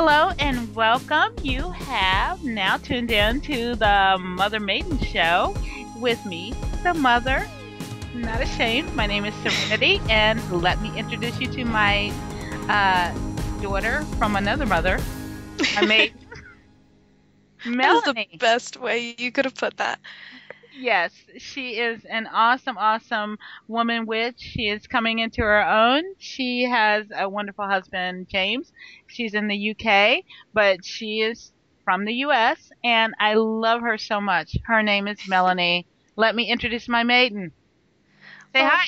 Hello and welcome. You have now tuned in to the Mother Maiden Show with me, the mother, not ashamed. My name is Serenity, and let me introduce you to my daughter from another mother, my mate, Melanie. That is the best way you could have put that. Yes, she is an awesome, awesome woman witch. She is coming into her own. She has a wonderful husband, James. She's in the UK, but she is from the US, and I love her so much. Her name is Melanie. Let me introduce my maiden. Say hi.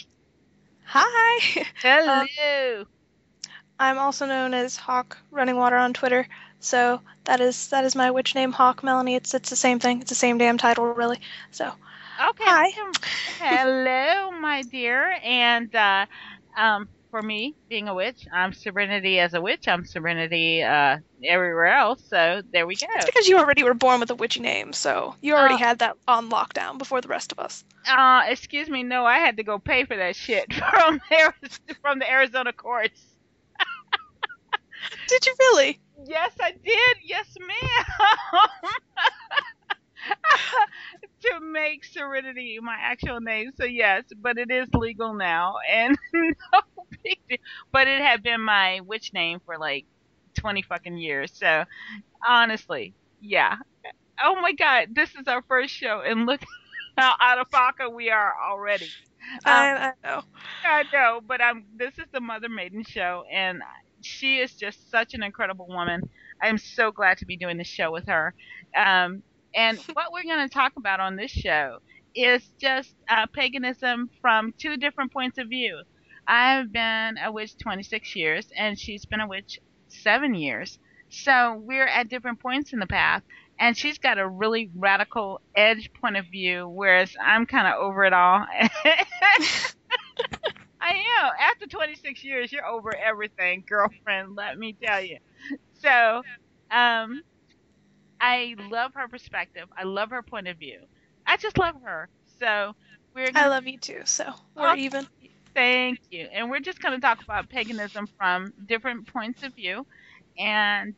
Hi. Hello. I'm also known as Hawk Running Water on Twitter, so that is my witch name, Hawk Melanie. It's the same thing. It's the same damn title, really. So, okay. Hi. Hello, my dear. And for me, being a witch, I'm Serenity as a witch. I'm Serenity everywhere else, so there we go. It's because you already were born with a witchy name, so you already had that on lockdown before the rest of us. Excuse me, no, I had to go pay for that shit from the Arizona courts. Did you really? Yes, I did. Yes, ma'am. To make Serenity my actual name. So, yes, but it is legal now. And no big deal. But it had been my witch name for like 20 fucking years. So, honestly, yeah. Oh, my God. This is our first show. And look how out of pocket we are already. I know. I know. But this is the Mother Maiden Show. And she is just such an incredible woman. I'm so glad to be doing this show with her. And what we're going to talk about on this show is just paganism from two different points of view. I've been a witch 26 years, and she's been a witch 7 years. So we're at different points in the path, and she's got a really radical edge point of view, whereas I'm kind of over it all. I am. After 26 years, you're over everything, girlfriend, let me tell you. So, I love her perspective. I love her point of view. I just love her. So, I love you too, so we're even. Thank you. And we're just going to talk about paganism from different points of view. And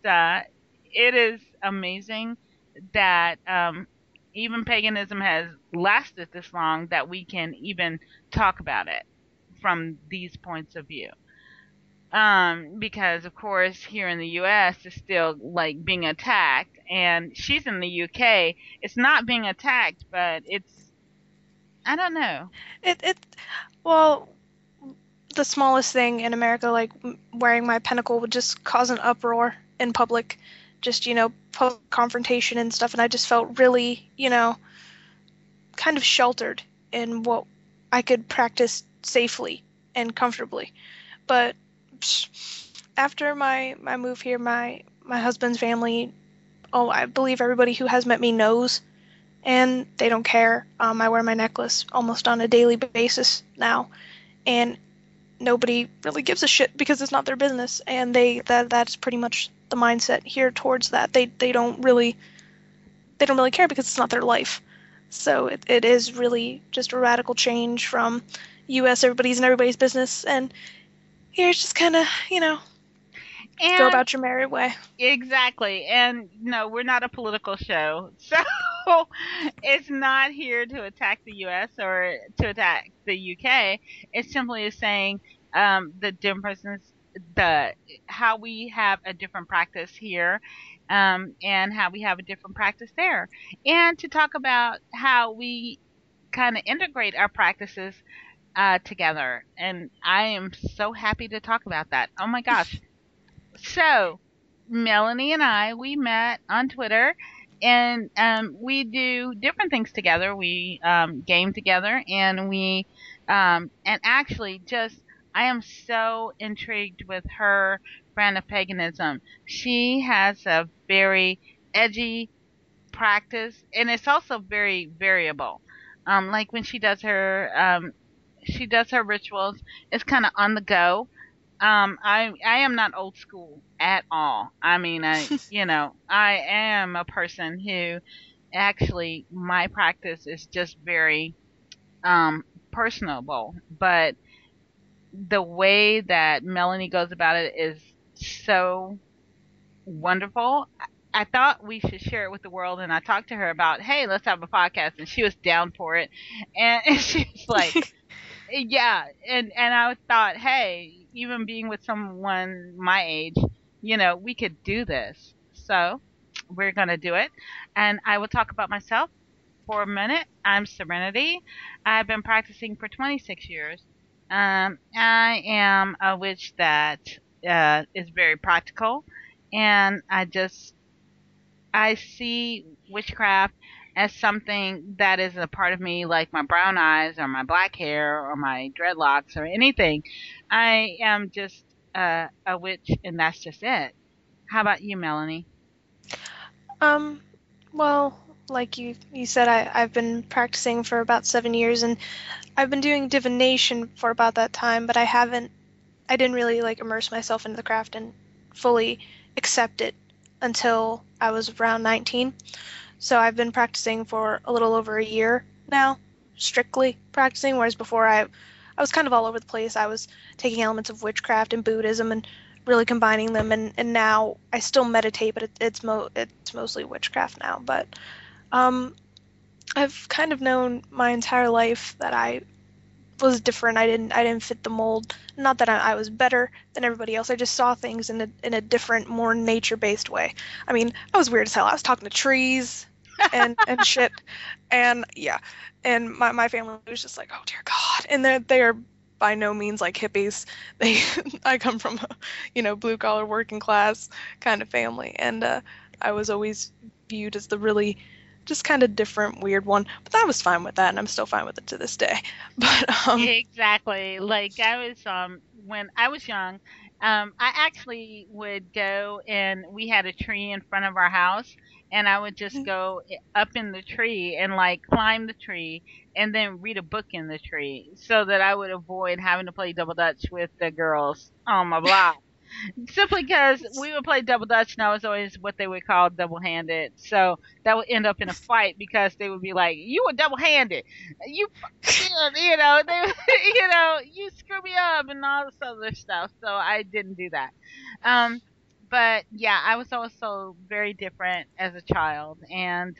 it is amazing that even paganism has lasted this long that we can even talk about it from these points of view. Because, of course, here in the U.S., it's still, like, being attacked. And she's in the U.K. It's not being attacked, but it's, I don't know. Well, the smallest thing in America, like, wearing my pentacle would just cause an uproar in public. Just, you know, public confrontation and stuff. And I just felt really, you know, kind of sheltered in what I could practice safely and comfortably. But after my move here, my husband's family, I believe everybody who has met me knows, and they don't care. I wear my necklace almost on a daily basis now, and nobody really gives a shit because it's not their business, and that's pretty much the mindset here towards that. They don't really care because it's not their life. So it is really just a radical change from U.S. everybody's in everybody's business, and here's just kind of, you know, and go about your merry way. Exactly. And no, we're not a political show, so it's not here to attack the U.S. or to attack the U.K. It simply is saying the differences, how we have a different practice here, and how we have a different practice there, and to talk about how we kind of integrate our practices together, and I am so happy to talk about that. Oh my gosh. So Melanie and we met on Twitter, and we do different things together. We game together, and we and actually just I am so intrigued with her brand of paganism. She has a very edgy practice, and it's also very variable. Like when she does her rituals, it's kind of on the go. I am not old school at all. I mean, you know, I am a person who actually my practice is just very personable, but the way that Melanie goes about it is so wonderful. I thought we should share it with the world, and I talked to her about, hey, let's have a podcast, and she was down for it, and she was like, yeah, and I thought, hey, even being with someone my age, you know, we could do this, so we're going to do it, and I will talk about myself for a minute. I'm Serenity. I've been practicing for 26 years. I am a witch that is very practical, and I see witchcraft as something that is a part of me, like my brown eyes or my black hair or my dreadlocks or anything. I am just a witch, and that's just it. How about you, Melanie? Well, like you said, I've been practicing for about 7 years, and I've been doing divination for about that time, but I didn't really like immerse myself into the craft and fully accept it until I was around 19. So I've been practicing for a little over a year now, strictly practicing, whereas before I was kind of all over the place. I was taking elements of witchcraft and Buddhism and really combining them, and now I still meditate, but it's mostly witchcraft now. But I've kind of known my entire life that I was different. I didn't fit the mold. Not that I was better than everybody else. I just saw things in a different, more nature-based way. I mean, I was weird as hell. I was talking to trees and shit, and yeah. And my family was just like, oh dear God. And they are by no means like hippies. I come from a, you know, blue collar working class kind of family, and I was always viewed as the really just kind of different, weird one, but I was fine with that, and I'm still fine with it to this day. But exactly, like I was when I was young, I actually would go, and we had a tree in front of our house, and I would just go up in the tree and like climb the tree and then read a book in the tree so that I would avoid having to play double dutch with the girls on my block. Simply because we would play double dutch, and I was always what they would call double-handed. So that would end up in a fight because they would be like, "You were double-handed. You screw me up," and all this other stuff. So I didn't do that. But yeah, I was also very different as a child, and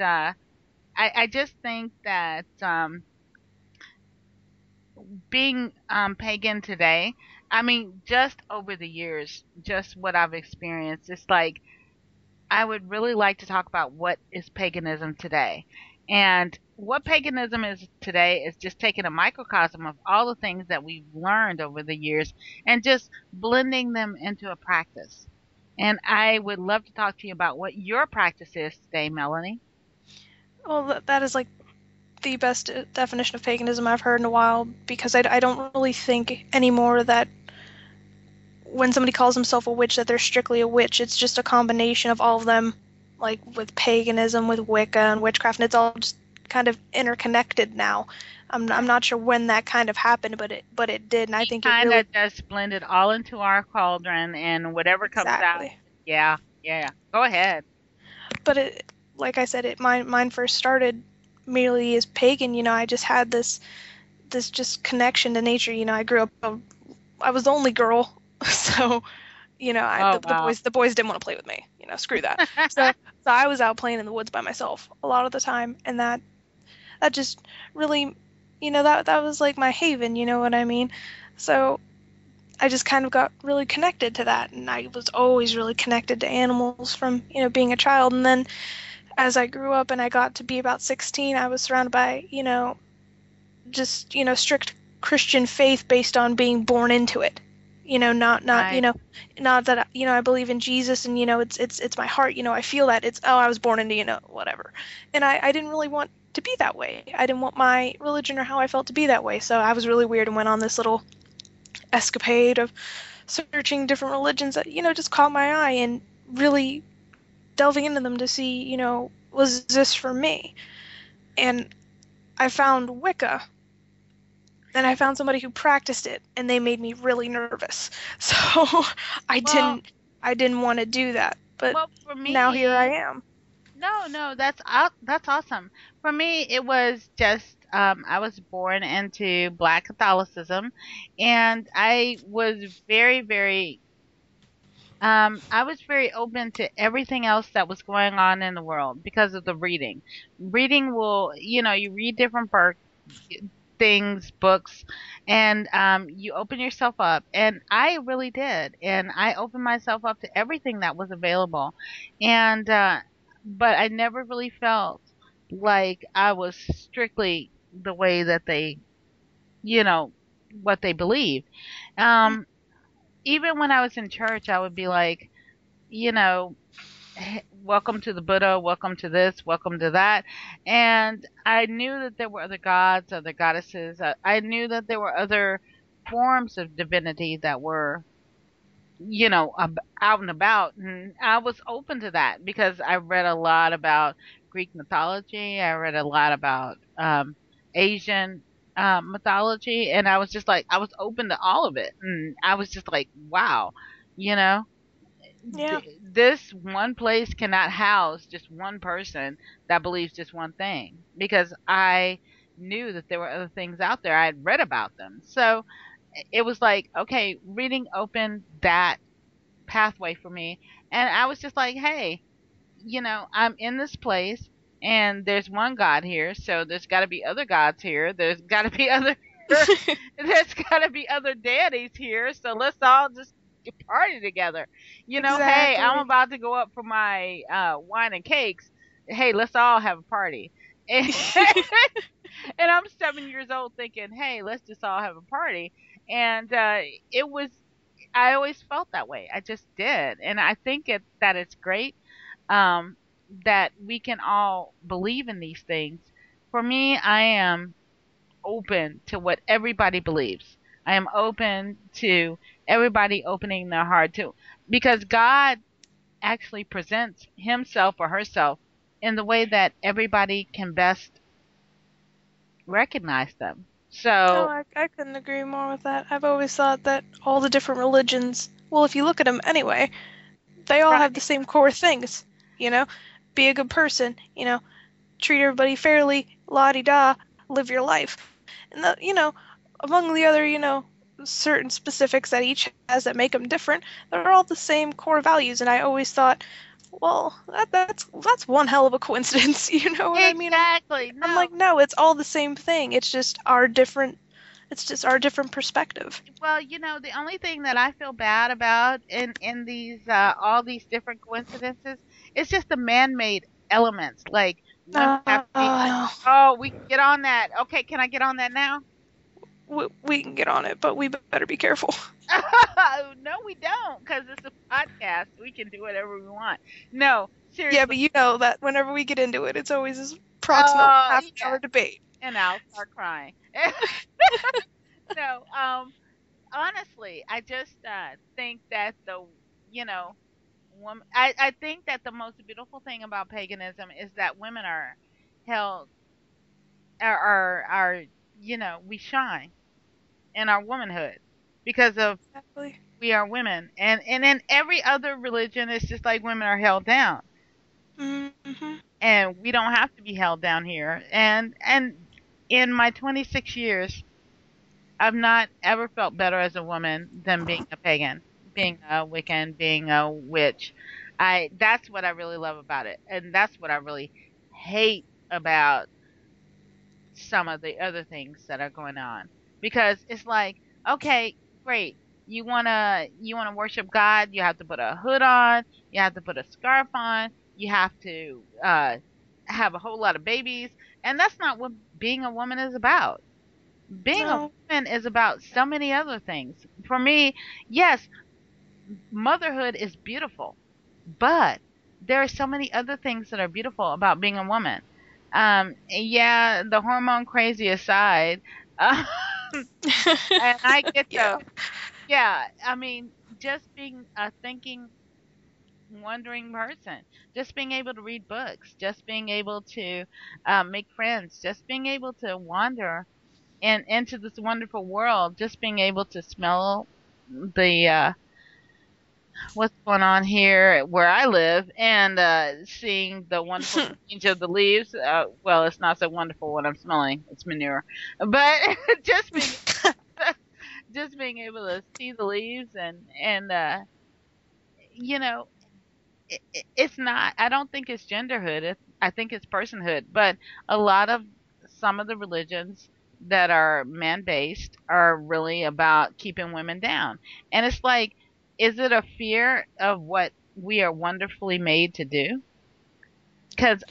I just think that being pagan today. I mean, just over the years, just what I've experienced, it's like I would really like to talk about what is paganism today. And what paganism is today is just taking a microcosm of all the things that we've learned over the years and just blending them into a practice. And I would love to talk to you about what your practice is today, Melanie. Well, that is like the best definition of paganism I've heard in a while, because I don't really think anymore that when somebody calls himself a witch that they're strictly a witch. It's just a combination of all of them, like with paganism, with Wicca and witchcraft, and it's all just kind of interconnected now. I'm not sure when that kind of happened, but it did, and I think it really kind of just blended all into our cauldron, and whatever comes out. Yeah. Go ahead. But it, like I said, mine first started merely as pagan. You know, I just had this just connection to nature. You know, I grew up, I was the only girl, so you know, the boys didn't want to play with me, you know, screw that. so I was out playing in the woods by myself a lot of the time, and that just really, you know, that was like my haven, you know what I mean? So I just kind of got really connected to that, and I was always really connected to animals from, you know, being a child. And then as I grew up and I got to be about 16, I was surrounded by, you know, just, you know, strict Christian faith based on being born into it. You know, not right. You know, not that, you know, I believe in Jesus, and, you know, it's my heart, you know, I feel that. It's, oh, I was born into, you know, whatever. And I didn't really want to be that way. I didn't want my religion or how I felt to be that way. So I was really weird and went on this little escapade of searching different religions that, you know, just caught my eye, and really delving into them to see, you know, was this for me? And I found Wicca, and I found somebody who practiced it, and they made me really nervous. So I didn't want to do that. But well, for me, now here I am. No, that's awesome. For me, it was just I was born into Black Catholicism, and I was very, very I was very open to everything else that was going on in the world because of the reading. Reading will, you know, you read different things, books, and you open yourself up. And I really did. And I opened myself up to everything that was available. And, but I never really felt like I was strictly the way that they, you know, what they believe. Even when I was in church, I would be like, you know, welcome to the Buddha, welcome to this, welcome to that. And I knew that there were other gods, other goddesses. I knew that there were other forms of divinity that were, you know, out and about. And I was open to that because I read a lot about Greek mythology. I read a lot about Asian mythology, and I was just like, I was open to all of it, and I was just like, wow, you know, yeah. This one place cannot house just one person that believes just one thing, because I knew that there were other things out there. I had read about them. So it was like, okay, reading opened that pathway for me, and I was just like, hey, you know, I'm in this place, and there's one God here, so there's got to be other gods here. There's got to be other, there's got to be other deities here. So let's all just party together. You know, exactly. Hey, I'm about to go up for my wine and cakes. Hey, let's all have a party. And, and I'm 7 years old thinking, hey, let's just all have a party. And it was, I always felt that way. I just did, and I think that it's great. That we can all believe in these things. For me, I am open to what everybody believes. I am open to everybody opening their heart to, because God actually presents himself or herself in the way that everybody can best recognize them. So I couldn't agree more with that. I've always thought that all the different religions, well, if you look at them anyway, they all have the same core things, you know. Be a good person, you know, treat everybody fairly, la-di-da, live your life. And, you know, among the other, you know, certain specifics that each has that make them different, they're all the same core values. And I always thought, well, that's one hell of a coincidence, you know what I mean? Exactly. No. I'm like, no, it's all the same thing. It's just our different perspective. Well, you know, the only thing that I feel bad about in these, all these different coincidences, it's just the man-made elements, like, we can get on that. Okay, can I get on that now? We can get on it, but we better be careful. No, we don't, because it's a podcast. We can do whatever we want. No, seriously. Yeah, but you know that whenever we get into it, it's always this approximate half-hour debate. And I'll start crying. No, honestly, I just think that the, you know, woman, I think that the most beautiful thing about paganism is that women are held, are you know, we shine in our womanhood because of exactly. We are women, and in every other religion it's just like women are held down, mm-hmm. and we don't have to be held down here. And in my 26 years, I've not ever felt better as a woman than being a pagan. Being a Wiccan, being a witch, that's what I really love about it, and that's what I really hate about some of the other things that are going on. Because it's like, okay, great, you wanna worship God, you have to put a hood on, you have to put a scarf on, you have to have a whole lot of babies, and that's not what being a woman is about. Being a woman is about so many other things. For me, yes. Motherhood is beautiful, but there are so many other things that are beautiful about being a woman. Yeah, the hormone crazy aside, and I get to, yeah, I mean, just being a thinking, wondering person, just being able to read books, just being able to make friends, just being able to wander into this wonderful world, just being able to smell the, what's going on here where I live, and seeing the wonderful change of the leaves. Well, it's not so wonderful what I'm smelling. It's manure. But just being able to see the leaves and you know, it's not, I don't think it's genderhood. I think it's personhood. But a lot of, some of the religions that are man-based are really about keeping women down. And it's like, is it a fear of what we are wonderfully made to do? Because,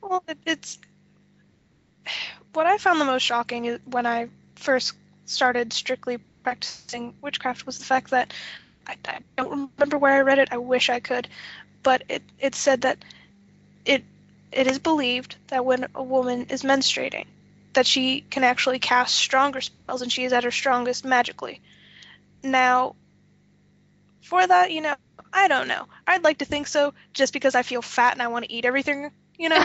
well, it's what I found the most shocking is when I first started strictly practicing witchcraft was the fact that I don't remember where I read it. I wish I could, but it said that it is believed that when a woman is menstruating, that she can actually cast stronger spells, and she is at her strongest magically. Now, for that, you know, I don't know. I'd like to think so, just because I feel fat and I want to eat everything, you know.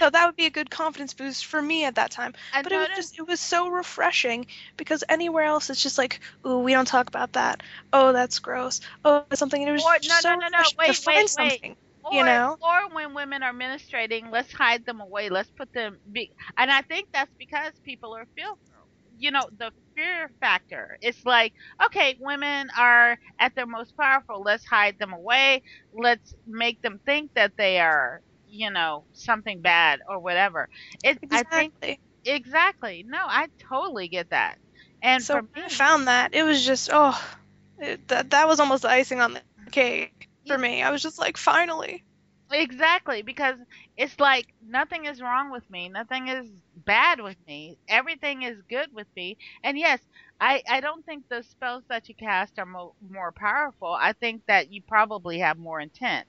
So that would be a good confidence boost for me at that time. But it was just, it was so refreshing, because anywhere else it's just like, ooh, we don't talk about that. Oh, that's gross. Oh, that's something. And it was so refreshing to find something. Or, you know? Or when women are menstruating, let's hide them away. Let's put them. And I think that's because people are fearful. You know, the fear factor. It's like, okay, women are at their most powerful. Let's hide them away. Let's make them think that they are, you know, something bad or whatever. Exactly. No, I totally get that. And so when I found that, it was just, that was almost the icing on the cake. For me, I was just like, finally. Exactly, because it's like nothing is wrong with me. Nothing is bad with me. Everything is good with me. And yes, I don't think the spells that you cast are more powerful. I think that you probably have more intent.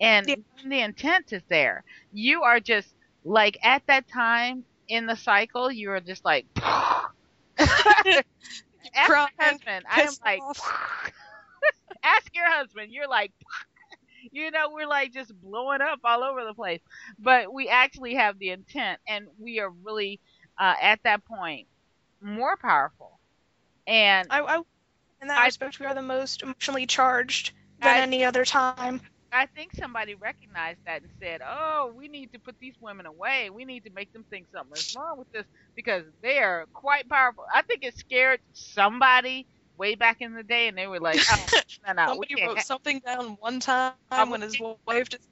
And when the intent is there, you are just like, at that time in the cycle, you are just like, ask my husband. I am like, ask your husband. You're like, you know, we're like just blowing up all over the place. But we actually have the intent, and we are really, at that point, more powerful. And in that aspect, we are the most emotionally charged than any other time. I think somebody recognized that and said, oh, we need to put these women away. We need to make them think something is wrong with this, because they are quite powerful. I think it scared somebody way back in the day, and they were like, oh, no, somebody wrote something down one time when his wife just,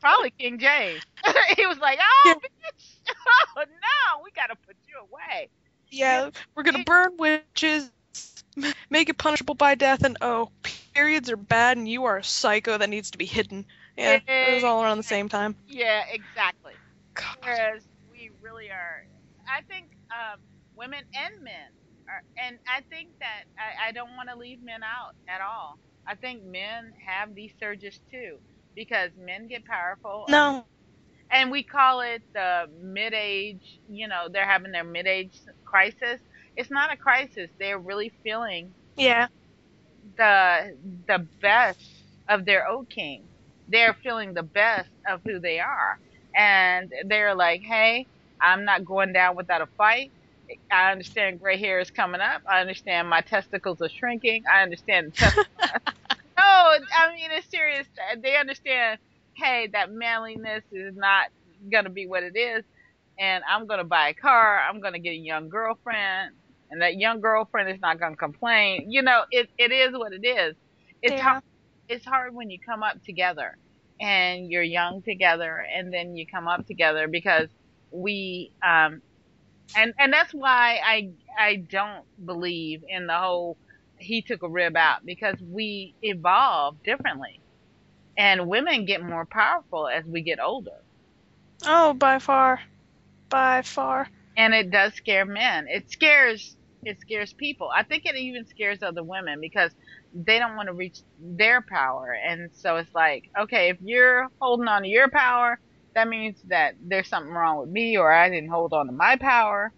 probably King James. He was like, oh, bitch, oh, no, we gotta put you away. Yeah, we're gonna burn witches, make it punishable by death, and periods are bad, and you are a psycho that needs to be hidden. Yeah, it was all around the same time. Yeah, exactly. God. Whereas we really are, I think, women and men. And I think that I don't want to leave men out at all. I think men have these surges too, because men get powerful. No. And we call it the mid-age, you know, they're having their mid-age crisis. It's not a crisis. They're really feeling the best of their old king. They're feeling the best of who they are. And they're like, hey, I'm not going down without a fight. I understand gray hair is coming up. I understand my testicles are shrinking. I understand. I mean, it's serious. They understand, hey, that manliness is not going to be what it is. And I'm going to buy a car. I'm going to get a young girlfriend. And that young girlfriend is not going to complain. You know, it is what it is. It's hard when you come up together and you're young together, and then you come up together, because we, And that's why I don't believe in the whole he took a rib out, because we evolve differently, and women get more powerful as we get older. Oh, by far. And it does scare men. It scares people. I think it even scares other women, because they don't want to reach their power, and so it's like, okay, if you're holding on to your power, that means that there's something wrong with me, or I didn't hold on to my power.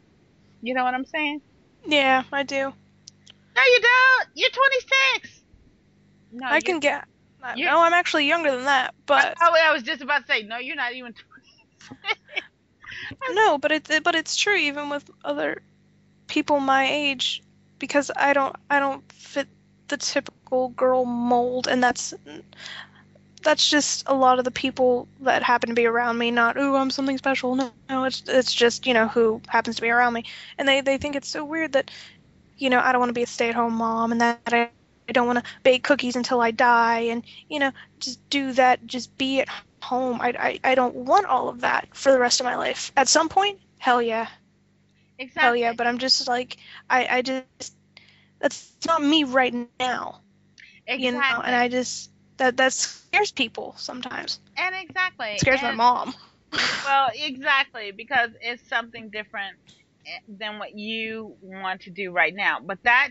You know what I'm saying? Yeah, I do. No, you don't. You're 26. No, I can get. No, I'm actually younger than that. But I was just about to say, no, you're not even 26. No, but it's true, even with other people my age, because I don't fit the typical girl mold, and that's just a lot of the people that happen to be around me, not, ooh, I'm something special. No, it's just, you know, who happens to be around me. And they think it's so weird that, you know, I don't want to be a stay-at-home mom, and that I don't want to bake cookies until I die, and, you know, just do that, just be at home. I don't want all of that for the rest of my life. At some point, hell yeah. Exactly. Hell yeah, but I'm just like, I just, that's not me right now. Exactly. You know, and I just, that scares people sometimes. And exactly. It scares my mom. Well, exactly, because it's something different than what you want to do right now. But that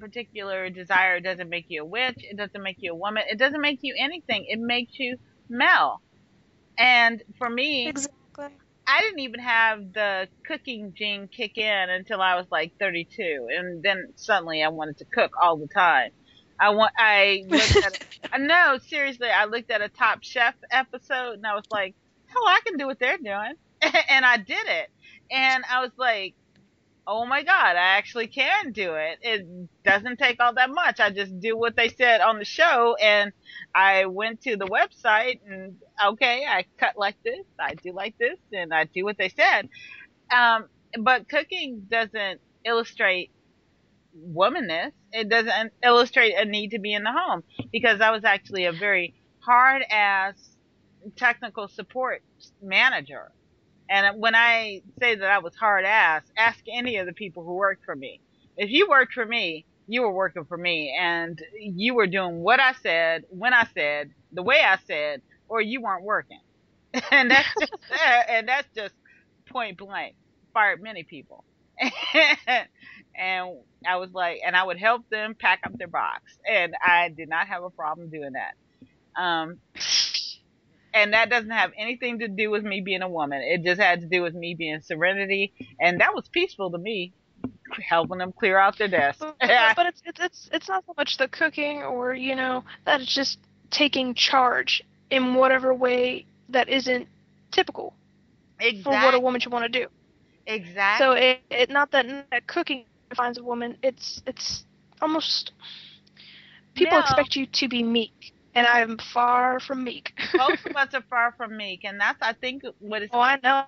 particular desire doesn't make you a witch. It doesn't make you a woman. It doesn't make you anything. It makes you Mel. And for me, exactly. I didn't even have the cooking gene kick in until I was like 32. And then suddenly I wanted to cook all the time. I looked at a, no, seriously, I looked at a Top Chef episode and I was like, hell, I can do what they're doing. And I did it. And I was like, oh my God, I actually can do it. It doesn't take all that much. I just do what they said on the show. And I went to the website and, okay, I cut like this, I do like this, and I do what they said. But cooking doesn't illustrate womanness. It doesn't illustrate a need to be in the home, because I was actually a very hard-ass technical support manager. And when I say that I was hard-ass, ask any of the people who worked for me. If you worked for me, you were working for me, and you were doing what I said, when I said, the way I said, or you weren't working. And that's just, and that's just point blank. Fired many people. And I was like, and I would help them pack up their box, and I did not have a problem doing that. And that doesn't have anything to do with me being a woman. It just had to do with me being Serenity, and that was peaceful to me, helping them clear out their desk. But it's not so much the cooking, or, you know, that it's just taking charge in whatever way that isn't typical for what a woman should want to do. Exactly. So it not that cooking defines a woman. It's almost people expect you to be meek, and I am far from meek. Most of us are far from meek, and that's, I think, what it's. Oh, I know.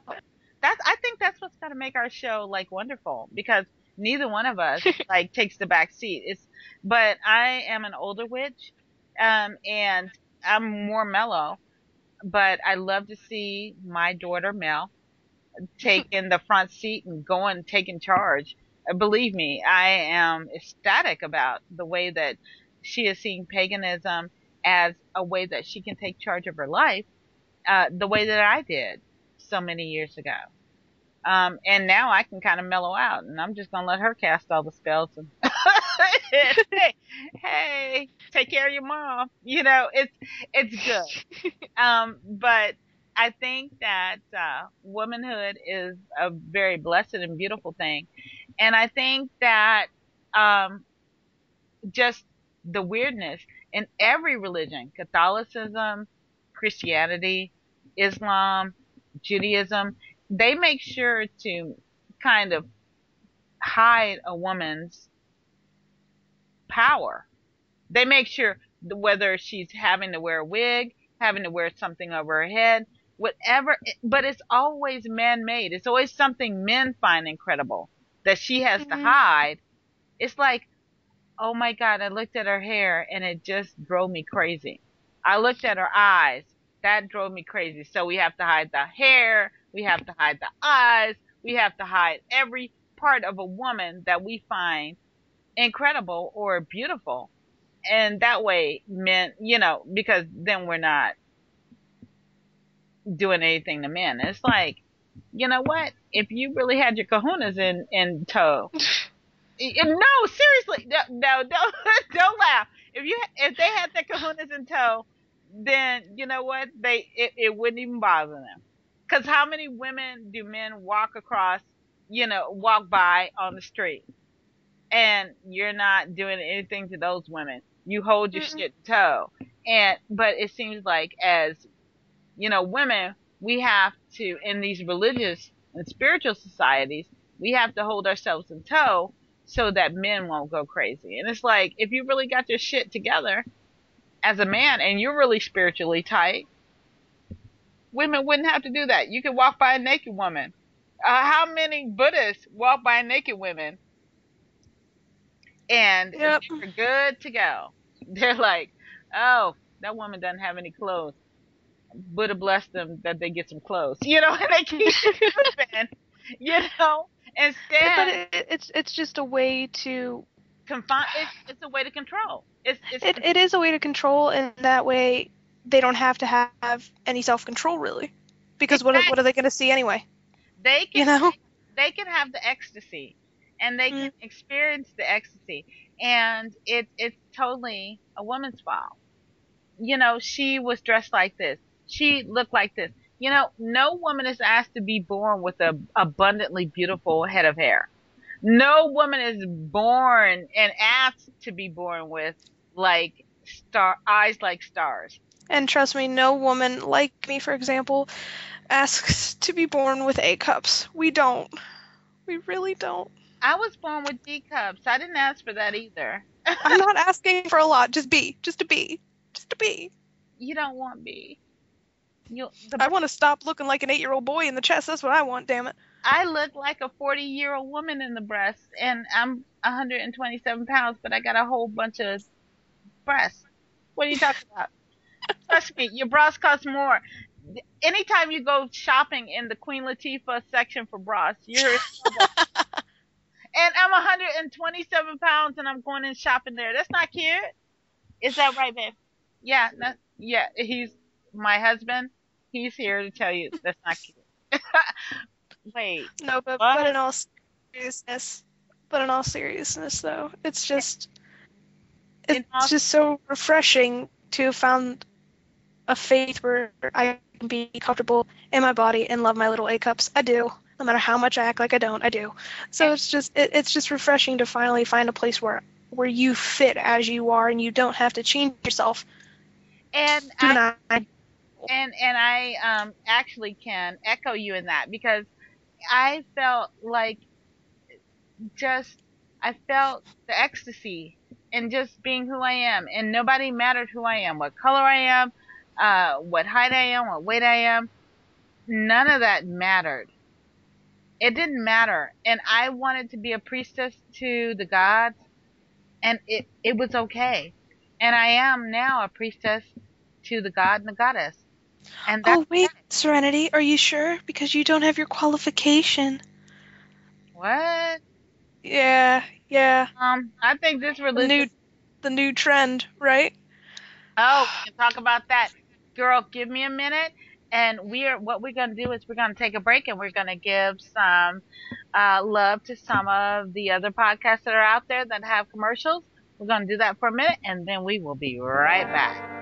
I think that's what's gonna make our show like wonderful, because neither one of us like takes the back seat. But I am an older witch, and I'm more mellow, but I love to see my daughter Mel taking the front seat and going, taking charge. Believe me, I am ecstatic about the way that she is seeing paganism as a way that she can take charge of her life, the way that I did so many years ago. And now I can kind of mellow out, and I'm just going to let her cast all the spells. And hey, take care of your mom. You know, it's good. But I think that womanhood is a very blessed and beautiful thing. And I think that just the weirdness in every religion, Catholicism, Christianity, Islam, Judaism, they make sure to kind of hide a woman's power. They make sure whether she's having to wear a wig, having to wear something over her head, whatever, but it's always man-made. It's always something men find incredible that she has to hide. It's like, oh my God, I looked at her hair and it just drove me crazy. I looked at her eyes. That drove me crazy. So we have to hide the hair. We have to hide the eyes. We have to hide every part of a woman that we find incredible or beautiful. And that way, men, you know, because then we're not doing anything to men. It's like, you know what? If you really had your kahunas in tow. No, seriously. No, don't laugh. If they had their kahunas in tow, then you know what? It wouldn't even bother them. Because how many women do men walk by on the street? And you're not doing anything to those women. You hold your shit in tow. But it seems like as, you know, women, we have to, in these religious and spiritual societies, we have to hold ourselves in tow so that men won't go crazy. And it's like, if you really got your shit together as a man and you're really spiritually tight, women wouldn't have to do that. You could walk by a naked woman. How many Buddhists walk by naked women? And yep. They were good to go. They're like, oh, that woman doesn't have any clothes. Buddha bless them that they get some clothes, you know, and they keep moving, you know, instead. But it's just a way to confine. It's a way to control. It is a way to control, and that way they don't have to have any self-control really, because exactly. what are they going to see anyway? They can, you know, they can have the ecstasy, and they can experience the ecstasy, and it's totally a woman's fault. You know, she was dressed like this. She looked like this. You know, no woman is asked to be born with an abundantly beautiful head of hair. No woman is born and asked to be born with, like, eyes like stars. And trust me, no woman, like me, for example, asks to be born with A cups. We don't. We really don't. I was born with D cups. I didn't ask for that either. I'm not asking for a lot. Just B. Just a B. Just a B. You don't want B. I want to stop looking like an 8-year-old boy in the chest. That's what I want, damn it. I look like a 40-year-old woman in the breasts, and I'm 127 pounds, but I got a whole bunch of breasts. What are you talking about? Trust me, your bras cost more. Anytime you go shopping in the Queen Latifah section for bras, you're and I'm 127 pounds, and I'm going in shopping there. That's not cute. Is that right, babe? Yeah, no, yeah. He's my husband. He's here to tell you that's not cute. Wait. No, but in all seriousness, though, it's just it's just so refreshing to have found a faith where I can be comfortable in my body and love my little A cups. I do, no matter how much I act like I don't. I do. So it's just it's just refreshing to finally find a place where you fit as you are, and you don't have to change yourself. And I actually can echo you in that, because I felt like I felt the ecstasy in just being who I am, and nobody mattered who I am, what color I am, what height I am, what weight I am. None of that mattered. It didn't matter. And I wanted to be a priestess to the gods. And it was okay. And I am now a priestess to the god and the goddess. And that's Serenity, are you sure? Because you don't have your qualification. What? Yeah, yeah. I think this religion... The new trend, right? Oh, we can talk about that. Girl, give me a minute. And what we're going to do is we're going to take a break, and we're going to give some love to some of the other podcasts that are out there that have commercials. We're going to do that for a minute, and then we will be right back.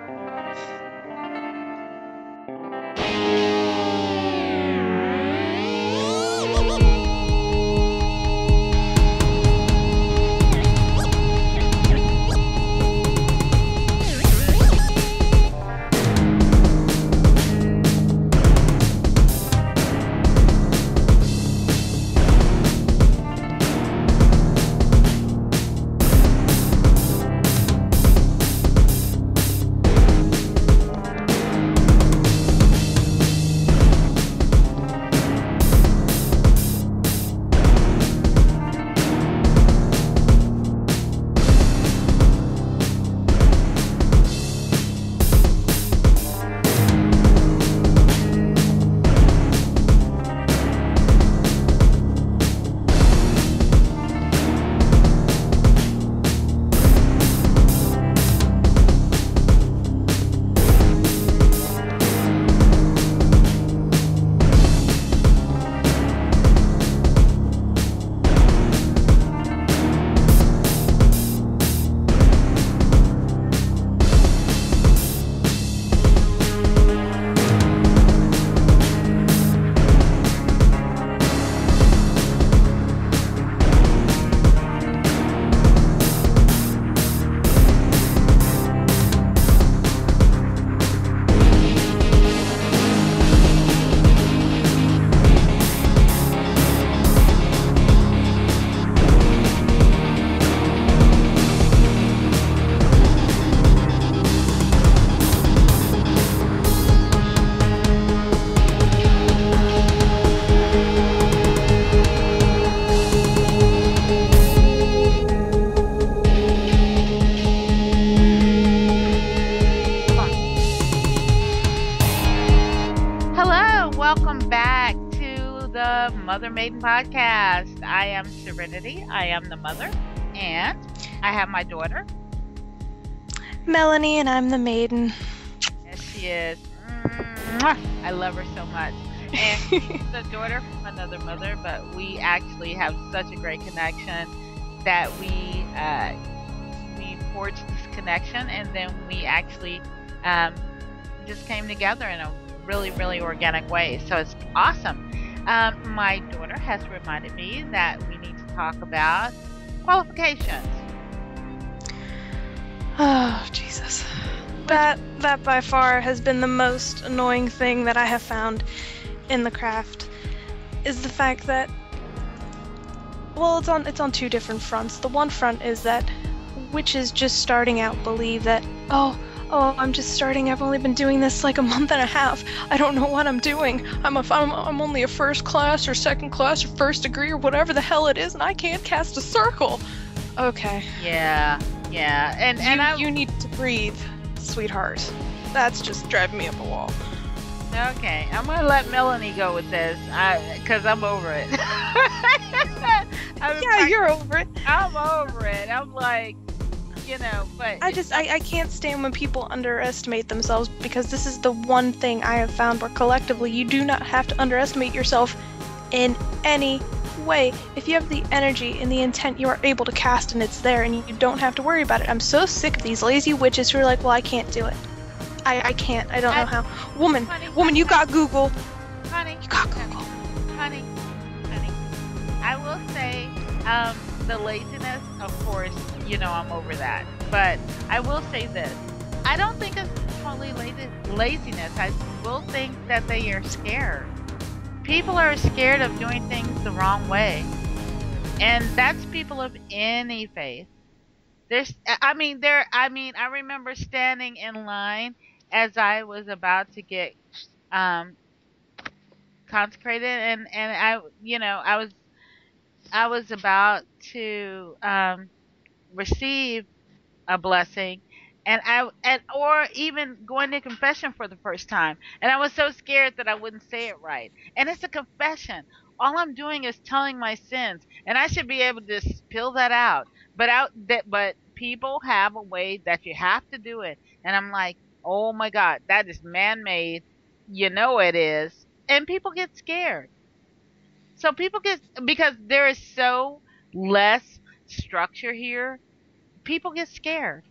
welcome back to the Mother Maiden Podcast. I am Serenity. I am the mother, and I have my daughter, Melanie, and I'm the maiden. Yes, she is. I love her so much. And she's a daughter from another mother, but we actually have such a great connection that we forged this connection, and then we actually just came together in a really organic way. So it's awesome. My daughter has reminded me that we need to talk about qualifications. Oh, Jesus. That by far has been the most annoying thing that I have found in the craft, is the fact that, well, it's on two different fronts. The one front is that witches just starting out believe that, oh, I'm just starting. I've only been doing this like a month and a half. I don't know what I'm doing. I'm only a first class or second class or first degree or whatever the hell it is, and I can't cast a circle. Okay. Yeah. And you need to breathe, sweetheart. That's just driving me up a wall. Okay, I'm gonna let Melanie go with this, because I'm over it. You're over it. I'm over it. I'm like, but I can't stand when people underestimate themselves, because this is the one thing I have found where collectively you do not have to underestimate yourself in any way. If you have the energy and the intent, you are able to cast, and it's there, and you don't have to worry about it. I'm so sick of these lazy witches who are like, well, I can't do it. I can't. I don't know how. Woman, you got Google. Honey, I will say, the laziness, of course, I'm over that. But I will say this. I don't think it's totally laziness. I will think that they are scared. People are scared of doing things the wrong way. And that's people of any faith. I remember standing in line as I was about to get consecrated, and I was about to receive a blessing, or even going to confession for the first time, and I was so scared that I wouldn't say it right. And it's a confession. All I'm doing is telling my sins, and I should be able to spill that out. But people have a way that you have to do it, and I'm like, oh my God, that is man-made. It is, and people get scared. So people get, because there is so less structure here, people get scared,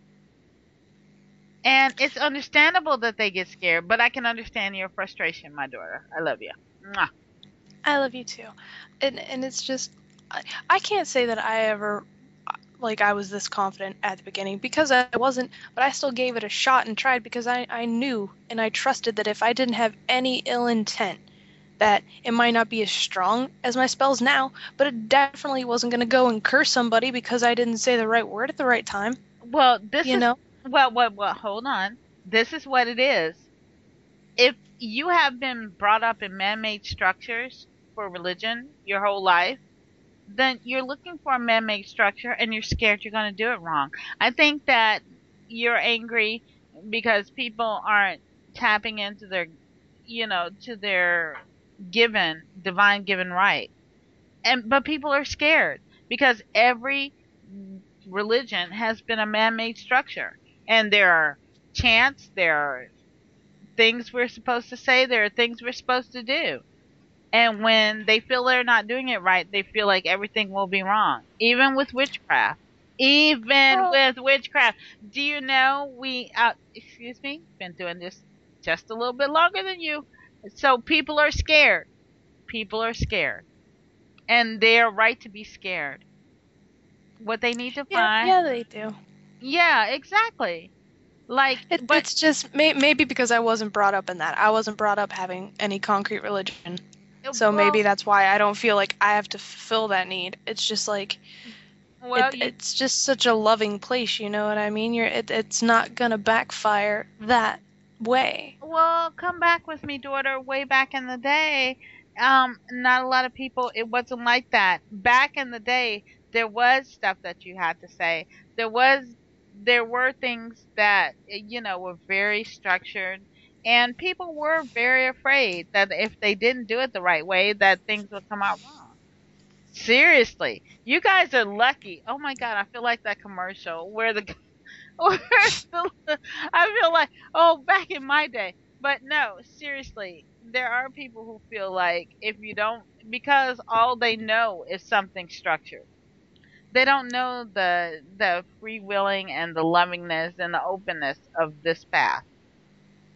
and it's understandable that they get scared. But I can understand your frustration, my daughter. I love you. Mwah. I love you too. And it's just, I can't say that I ever, like, I was this confident at the beginning, because I wasn't, but I still gave it a shot and tried, because I knew and I trusted that if I didn't have any ill intent, that it might not be as strong as my spells now, but it definitely wasn't going to go and curse somebody because I didn't say the right word at the right time. Well, this is, well, hold on. This is what it is. If you have been brought up in man-made structures for religion your whole life, then you're looking for a man-made structure, and you're scared you're going to do it wrong. I think that you're angry because people aren't tapping into their, to their divine given right. But people are scared because every religion has been a man-made structure, and there are chants, there are things we're supposed to say, there are things we're supposed to do. And when they feel they're not doing it right, they feel like everything will be wrong. Even with witchcraft. Do you know excuse me, been doing this just a little bit longer than you. So people are scared. And they are right to be scared. What they need to find. Yeah, they do. Yeah, exactly. Like, it's just maybe because I wasn't brought up in that. I wasn't brought up having any concrete religion. So maybe that's why I don't feel like I have to fulfill that need. It's just like, it's just such a loving place, you know what I mean? It's not going to backfire that way. Well, come back with me, daughter. Way back in the day, not a lot of people, it wasn't like that. Back in the day, there was stuff that you had to say. There were things that, were very structured. And people were very afraid that if they didn't do it the right way, that things would come out wrong. Seriously, you guys are lucky. Oh my God, I feel like that commercial where the, I feel like, oh, back in my day. But no, seriously, there are people who feel like if you don't, because all they know is something structured. They don't know the free willing and the lovingness and the openness of this path.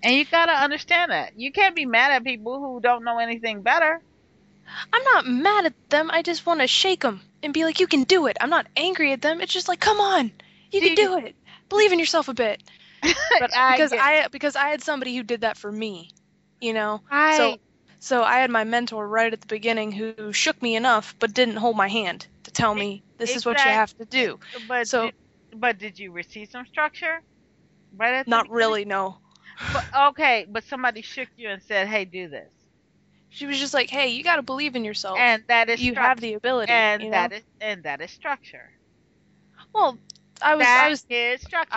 And you gotta understand that. You can't be mad at people who don't know anything better. I'm not mad at them. I just want to shake them and be like, you can do it. I'm not angry at them. It's just like, come on, you can do it. Believe in yourself a bit. But because I had somebody who did that for me, you know. So I had my mentor right at the beginning who shook me enough, but didn't hold my hand to tell me this is what you have to do. But so, did you receive some structure? Right at the beginning? Not really, no. But, okay, but somebody shook you and said, hey, do this. She was just like, hey, you got to believe in yourself. And that is structure. You have the ability. And, that is structure. Well, that is structure.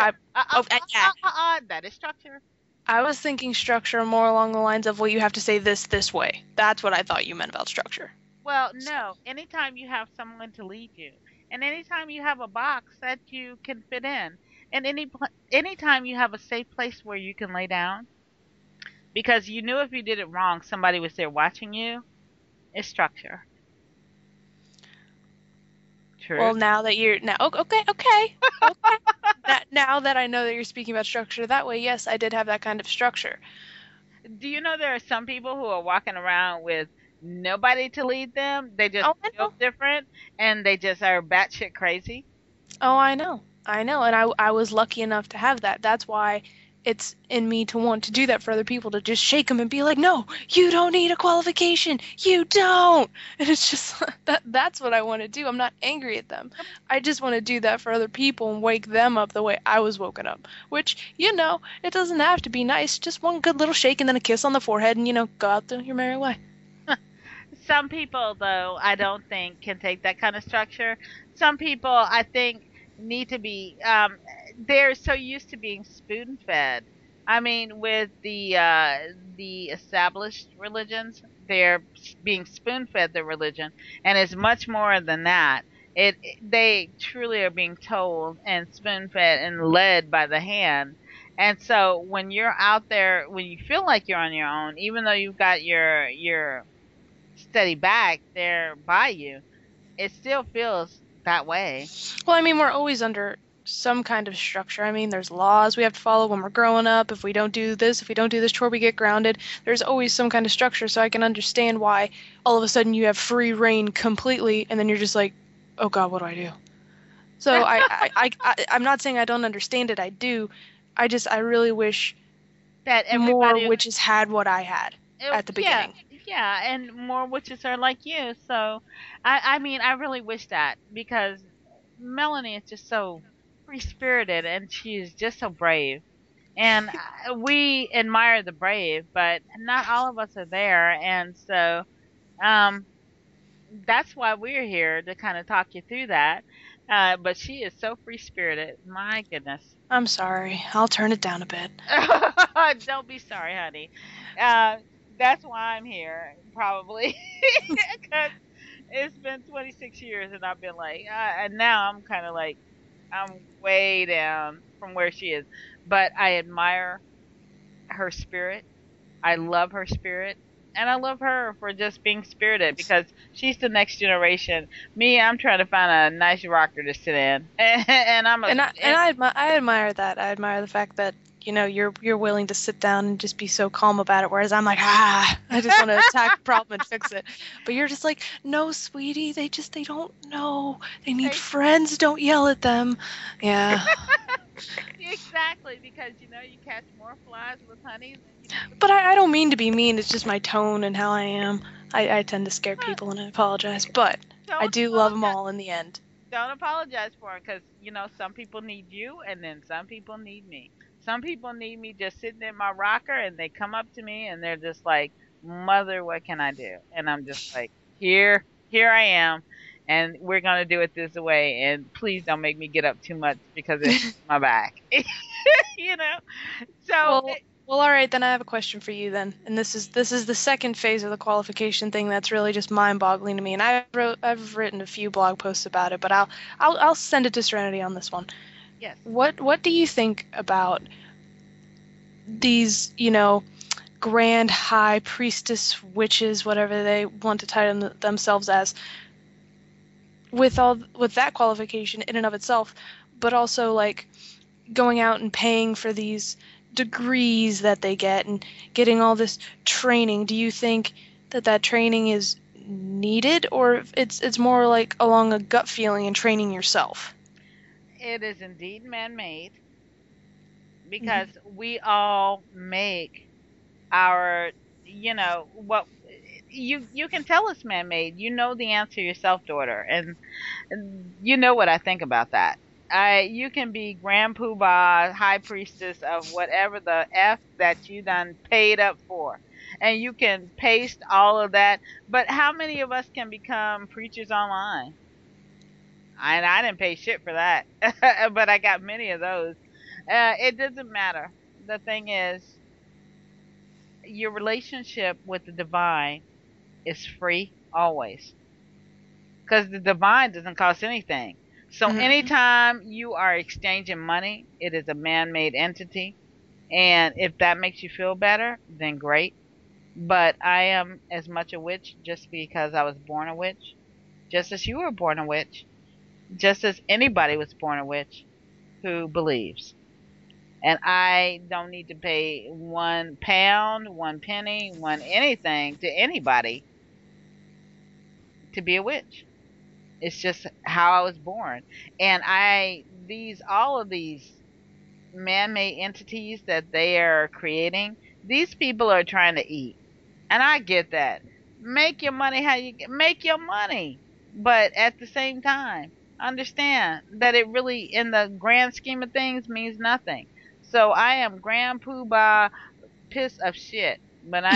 That is structure. I was thinking structure more along the lines of, well, you have to say this way. That's what I thought you meant about structure. Well, no. Anytime you have someone to lead you, and anytime you have a box that you can fit in, and anytime you have a safe place where you can lay down, because you knew if you did it wrong, somebody was there watching you, it's structure. True. Well, now that you're okay. Now that I know that you're speaking about structure that way, yes, I did have that kind of structure. Do you know there are some people who are walking around with nobody to lead them? They just feel different, and they just are batshit crazy. Oh, I know. I know, and I was lucky enough to have that. That's why it's in me to want to do that for other people, to just shake them and be like, no, you don't need a qualification. You don't. And it's just that's what I want to do. I'm not angry at them. I just want to do that for other people and wake them up the way I was woken up, which, you know, it doesn't have to be nice. Just one good little shake and then a kiss on the forehead and, you know, go out your merry way. Some people, though, I don't think can take that kind of structure. Some people, I think, need to be they're so used to being spoon fed. I mean, with the established religions, they're being spoon fed their religion, and it's much more than that. They truly are being told and spoon fed and led by the hand. And so when you're out there, when you feel like you're on your own, even though you've got your steady back there by you, it still feels that way. Well, I mean, we're always under some kind of structure. I mean, there's laws we have to follow when we're growing up. If we don't do this, chore, we get grounded. There's always some kind of structure, so I can understand why all of a sudden you have free reign completely, and then you're just like, oh God, what do I do? So I'm not saying I don't understand it. I do. I really wish that more witches had what I had at the beginning. Yeah. Yeah, and more witches are like you, so I mean, I really wish that, because Melanie is just so free-spirited, and she is just so brave, and we admire the brave, but not all of us are there, and so that's why we're here, to kind of talk you through that, but she is so free-spirited, my goodness. I'm sorry, I'll turn it down a bit. Don't be sorry, honey. That's why I'm here, probably, because it's been 26 years, and I've been like, and now I'm kind of like, I'm way down from where she is, but I admire her spirit, I love her spirit, and I love her for just being spirited, because she's the next generation. Me, I'm trying to find a nice rocker to sit in, and I admire that. I admire the fact that, you know, you're willing to sit down and just be so calm about it, whereas I'm like, I just want to attack the problem and fix it. But you're just like, no, sweetie, they don't know. They need friends. Don't yell at them. Yeah. Exactly, because, you know, you catch more flies with honey. But I don't mean to be mean. It's just my tone and how I am. I tend to scare people, and I apologize. But I do love them all in the end. Don't apologize for them, because, you know, some people need you, and then some people need me. Some people need me just sitting in my rocker, and they come up to me, and they're just like, mother, what can I do? And I'm just like, here I am, and we're going to do it this way, and please don't make me get up too much because it's my back. You know? So, well, Well, all right, then I have a question for you then. And this is the second phase of the qualification thing that's really just mind-boggling to me. And I've written a few blog posts about it, but I'll send it to Serenity on this one. Yes. What do you think about these, you know, grand high priestess witches, whatever they want to title themselves as, with that qualification in and of itself, but also like going out and paying for these degrees that they get and getting all this training? Do you think that training is needed, or it's more like along a gut feeling and training yourself? It is indeed man-made, because mm-hmm. we all make our, you know, what you can tell it's man-made. You know the answer yourself, daughter, and you know what I think about that. You can be Grand Poobah, High Priestess of whatever the F that you done paid up for, and you can paste all of that. But how many of us can become preachers online? And I didn't pay shit for that, but I got many of those. It doesn't matter. The thing is, your relationship with the divine is free always, because the divine doesn't cost anything. So mm-hmm. anytime you are exchanging money, it is a man-made entity. And if that makes you feel better, then great. But I am as much a witch just because I was born a witch, just as you were born a witch, just as anybody was born a witch who believes. And I don't need to pay £1, $1, one anything to anybody to be a witch. It's just how I was born. And all of these man-made entities that they are creating, these people are trying to eat. And I get that. Make your money how you make your money. But at the same time, understand that it really, in the grand scheme of things, means nothing. So I am Grand Poobah piss of shit, but I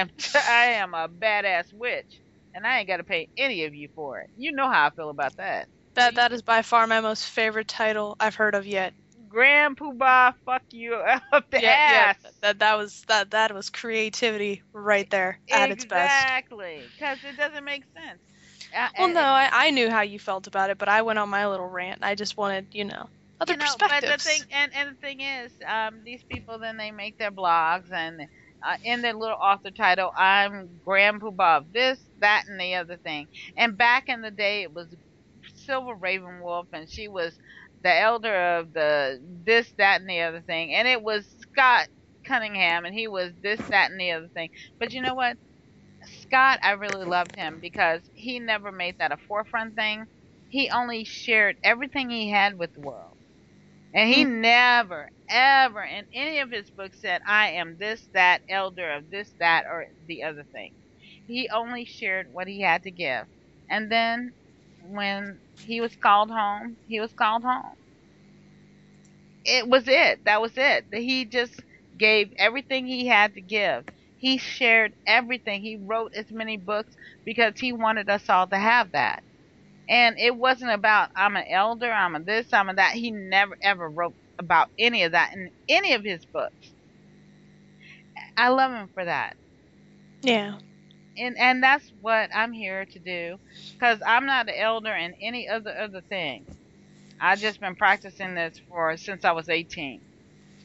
am a badass witch. And I ain't got to pay any of you for it. You know how I feel about that. That is by far my most favorite title I've heard of yet. Grand Poobah, fuck you up the ass. Yeah. That was creativity right there at its best. Exactly, because it doesn't make sense. Well, no, I knew how you felt about it, but I went on my little rant. I just wanted, you know, other perspectives. But the thing, and the thing is, these people then they make their blogs and. In their little author title, I'm Grand Poobah of this, that, and the other thing. And back in the day, it was Silver Ravenwolf, and she was the elder of the this, that, and the other thing. And it was Scott Cunningham, and he was this, that, and the other thing. But you know what? Scott, I really loved him because he never made that a forefront thing. He only shared everything he had with the world. And he never, ever in any of his books said, I am this, that, elder of this, that, or the other thing. He only shared what he had to give. And then when he was called home, he was called home. It was it. That was it. He just gave everything he had to give. He shared everything. He wrote as many books because he wanted us all to have that. And it wasn't about, I'm an elder, I'm a this, I'm a that. He never, ever wrote about any of that in any of his books. I love him for that. Yeah. And that's what I'm here to do. Because I'm not an elder in any other thing. I've just been practicing this since I was 18.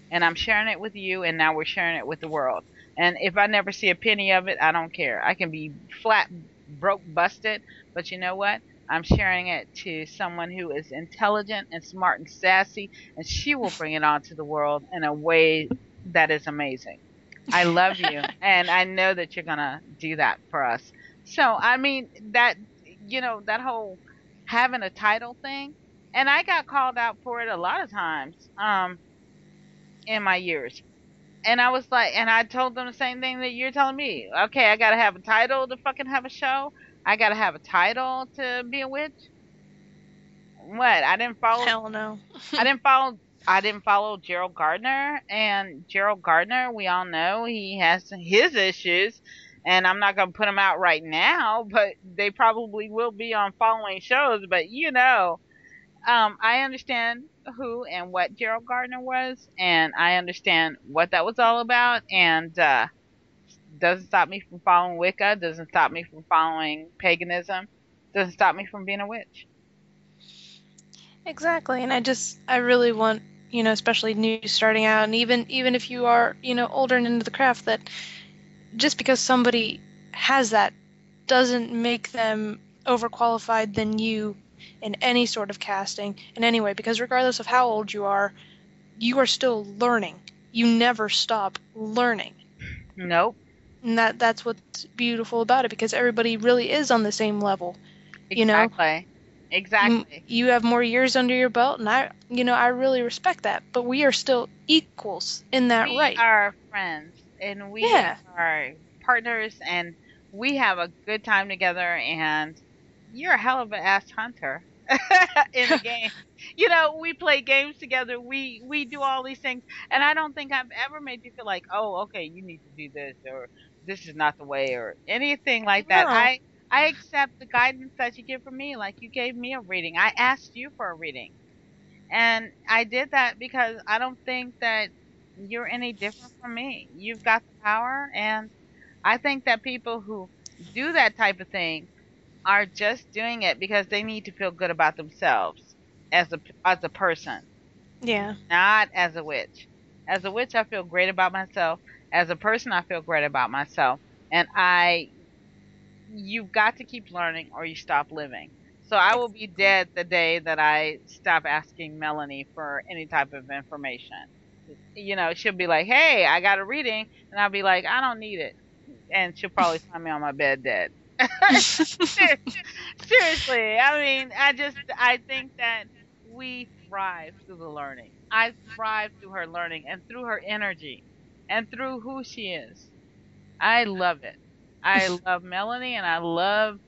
And I'm sharing it with you, and now we're sharing it with the world. And if I never see a penny of it, I don't care. I can be flat, broke, busted, but you know what? I'm sharing it to someone who is intelligent and smart and sassy, and she will bring it on to the world in a way that is amazing. I love you, and I know that you're going to do that for us. So, I mean, that, you know, that whole having a title thing, and I got called out for it a lot of times in my years. And I was like, and I told them the same thing that you're telling me. Okay, I got to have a title to fucking have a show. I gotta have a title to be a witch. What? I didn't follow. Hell no. I didn't follow Gerald Gardner. And Gerald Gardner, we all know he has his issues, and I'm not gonna put them out right now. But they probably will be on following shows. But you know, I understand who and what Gerald Gardner was, and I understand what that was all about, and doesn't stop me from following Wicca, doesn't stop me from following paganism, doesn't stop me from being a witch. Exactly, and I really want, you know, especially new starting out, and even if you are, you know, older and into the craft, that just because somebody has that doesn't make them overqualified than you in any sort of casting in any way, because regardless of how old you are still learning. You never stop learning. Nope. And that's what's beautiful about it, because everybody really is on the same level. Exactly. You know? Exactly. You have more years under your belt, and I really respect that, but we are still equals in that right. We are friends, and we are partners, and we have a good time together, and you're a hell of an ass hunter in the game. You know, we play games together. We do all these things, and I don't think I've ever made you feel like, oh, okay, you need to do this, or this is not the way, or anything like that. No. I accept the guidance that you give from me, like you gave me a reading. I asked you for a reading, and I did that because I don't think that you're any different from me. You've got the power, and I think that people who do that type of thing are just doing it because they need to feel good about themselves as a person. Yeah. Not as a witch. As a witch, I feel great about myself. As a person, I feel great about myself. And you've got to keep learning or you stop living. So I will be dead the day that I stop asking Melanie for any type of information. You know, she'll be like, hey, I got a reading. And I'll be like, I don't need it. And she'll probably find me on my bed dead. Seriously, I mean, I think that we thrive through the learning. I thrive through her learning and through her energy and through who she is. I love it. I love Melanie, and I love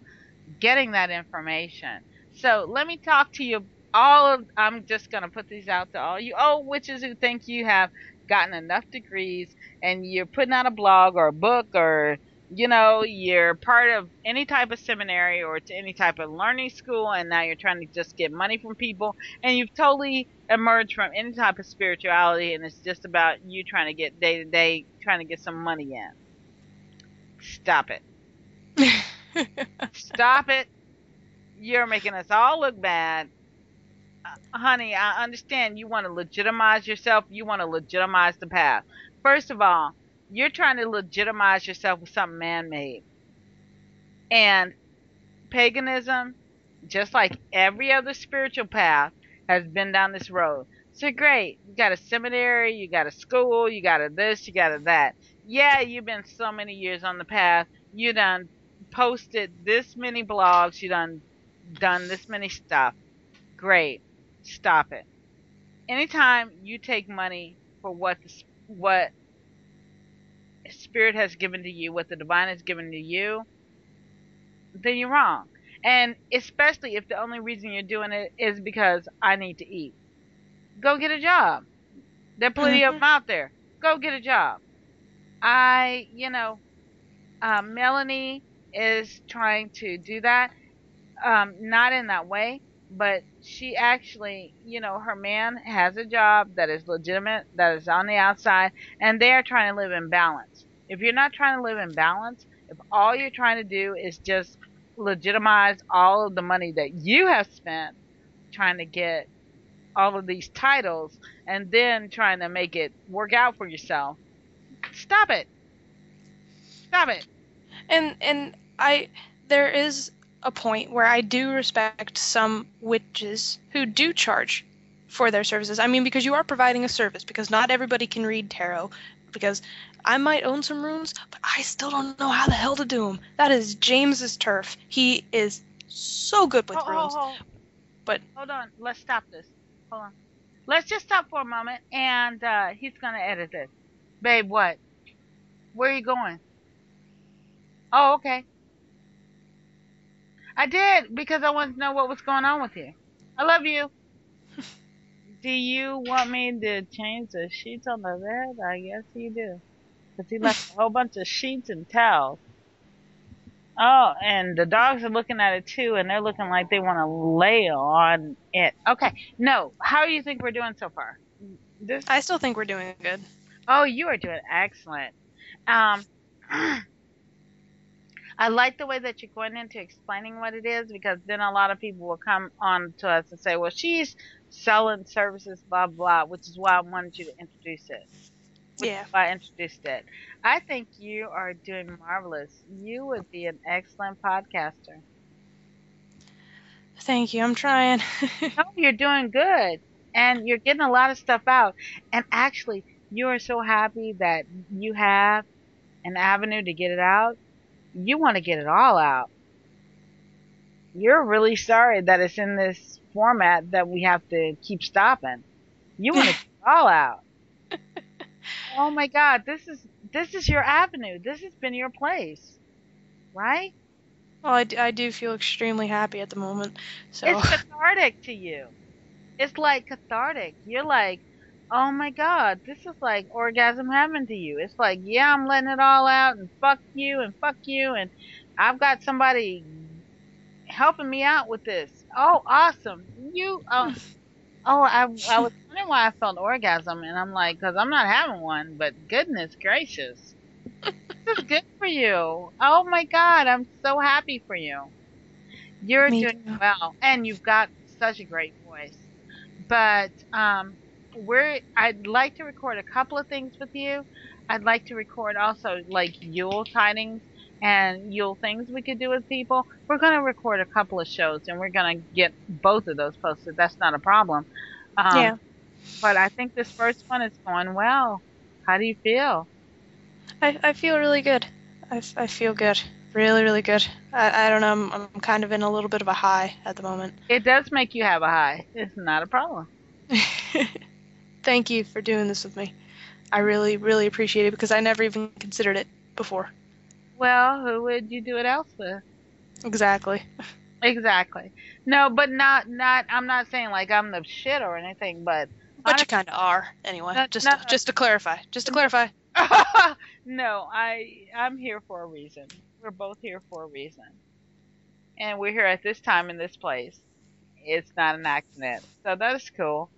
getting that information. So let me talk to you all. I'm just going to put these out to all you witches who think you have gotten enough degrees and you're putting out a blog or a book, or you know, you're part of any type of seminary or to any type of learning school, and now you're trying to just get money from people, and you've totally emerged from any type of spirituality, and it's just about you trying to get day to day, trying to get some money in. Stop it. Stop it. You're making us all look bad. Honey, I understand you want to legitimize yourself. You want to legitimize the path. First of all, you're trying to legitimize yourself with something man-made. And paganism, just like every other spiritual path, has been down this road. So great, you got a seminary, you got a school, you got a this, you got a that. Yeah, you've been so many years on the path. You done posted this many blogs. You done this many stuff. Great. Stop it. Anytime you take money for what Spirit has given to you, what the divine has given to you, then you're wrong. And especially if the only reason you're doing it is because I need to eat. Go get a job. There are plenty of them out there. Go get a job. Melanie is trying to do that. Not in that way, but she actually, you know, her man has a job that is legitimate, that is on the outside, and they are trying to live in balance. If you're not trying to live in balance, if all you're trying to do is just legitimize all of the money that you have spent trying to get all of these titles and then trying to make it work out for yourself, stop it. Stop it. And there is a point where I do respect some witches who do charge for their services. I mean, because you are providing a service, because not everybody can read tarot, because I might own some runes, but I still don't know how the hell to do them. That is James's turf. He is so good with runes. But hold on, let's stop this. Hold on. Let's just stop for a moment, and he's going to edit this. Babe, what? Where are you going? Oh, okay. I did, because I wanted to know what was going on with you. I love you. Do you want me to change the sheets on the bed? I guess you do. Because he left a whole bunch of sheets and towels. Oh, and the dogs are looking at it too, and they're looking like they want to lay on it. Okay, no. How do you think we're doing so far? I still think we're doing good. Oh, you are doing excellent. I like the way that you're going into explaining what it is, because then a lot of people will come on to us and say, well, she's selling services, blah, blah, which is why I wanted you to introduce it. Yeah. I introduced it. I think you are doing marvelous. You would be an excellent podcaster. Thank you. I'm trying. No, you're doing good. And you're getting a lot of stuff out. And actually, you are so happy that you have an avenue to get it out. You want to get it all out. You're really sorry that it's in this format that we have to keep stopping. You want to get it all out. Oh my God, this is your avenue. This has been your place, right? Well, I do feel extremely happy at the moment. So it's cathartic to you. It's like cathartic. You're like, oh my God, this is like orgasm heaven to you. It's like, yeah, I'm letting it all out, and fuck you, and fuck you, and I've got somebody helping me out with this. Oh, awesome. You, oh. Oh, I was wondering why I felt orgasm, and I'm like, because I'm not having one, but goodness gracious. This is good for you. Oh, my God, I'm so happy for you. You're doing well, and you've got such a great voice. But I'd like to record a couple of things with you. I'd like to record also, like, Yule tidings and Yule things we could do with people. We're going to record a couple of shows, and we're going to get both of those posted. That's not a problem. Yeah. But I think this first one is going well. How do you feel? I feel really good. I feel good. Really, really good. I don't know. I'm kind of in a little bit of a high at the moment. It does make you have a high. It's not a problem. Thank you for doing this with me. I really, really appreciate it, because I never even considered it before. Well, who would you do it else with? Exactly. Exactly. No, but not. I'm not saying like I'm the shit or anything, but. But honestly, you kind of are, anyway. No, just to clarify. Just to clarify. No, I'm here for a reason. We're both here for a reason, and we're here at this time in this place. It's not an accident, so that's cool.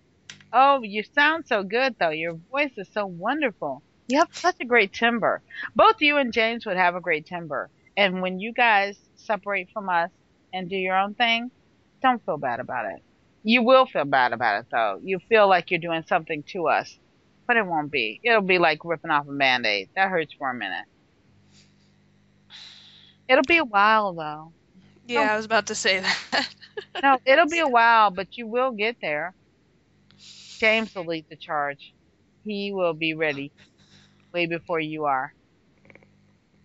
Oh, you sound so good, though. Your voice is so wonderful. You have such a great timbre. Both you and James would have a great timbre. And when you guys separate from us and do your own thing, don't feel bad about it. You will feel bad about it, though. You feel like you're doing something to us. But it won't be. It'll be like ripping off a Band-Aid. That hurts for a minute. It'll be a while, though. Yeah, I was about to say that. No, it'll be a while, but you will get there. James will lead the charge. He will be ready way before you are.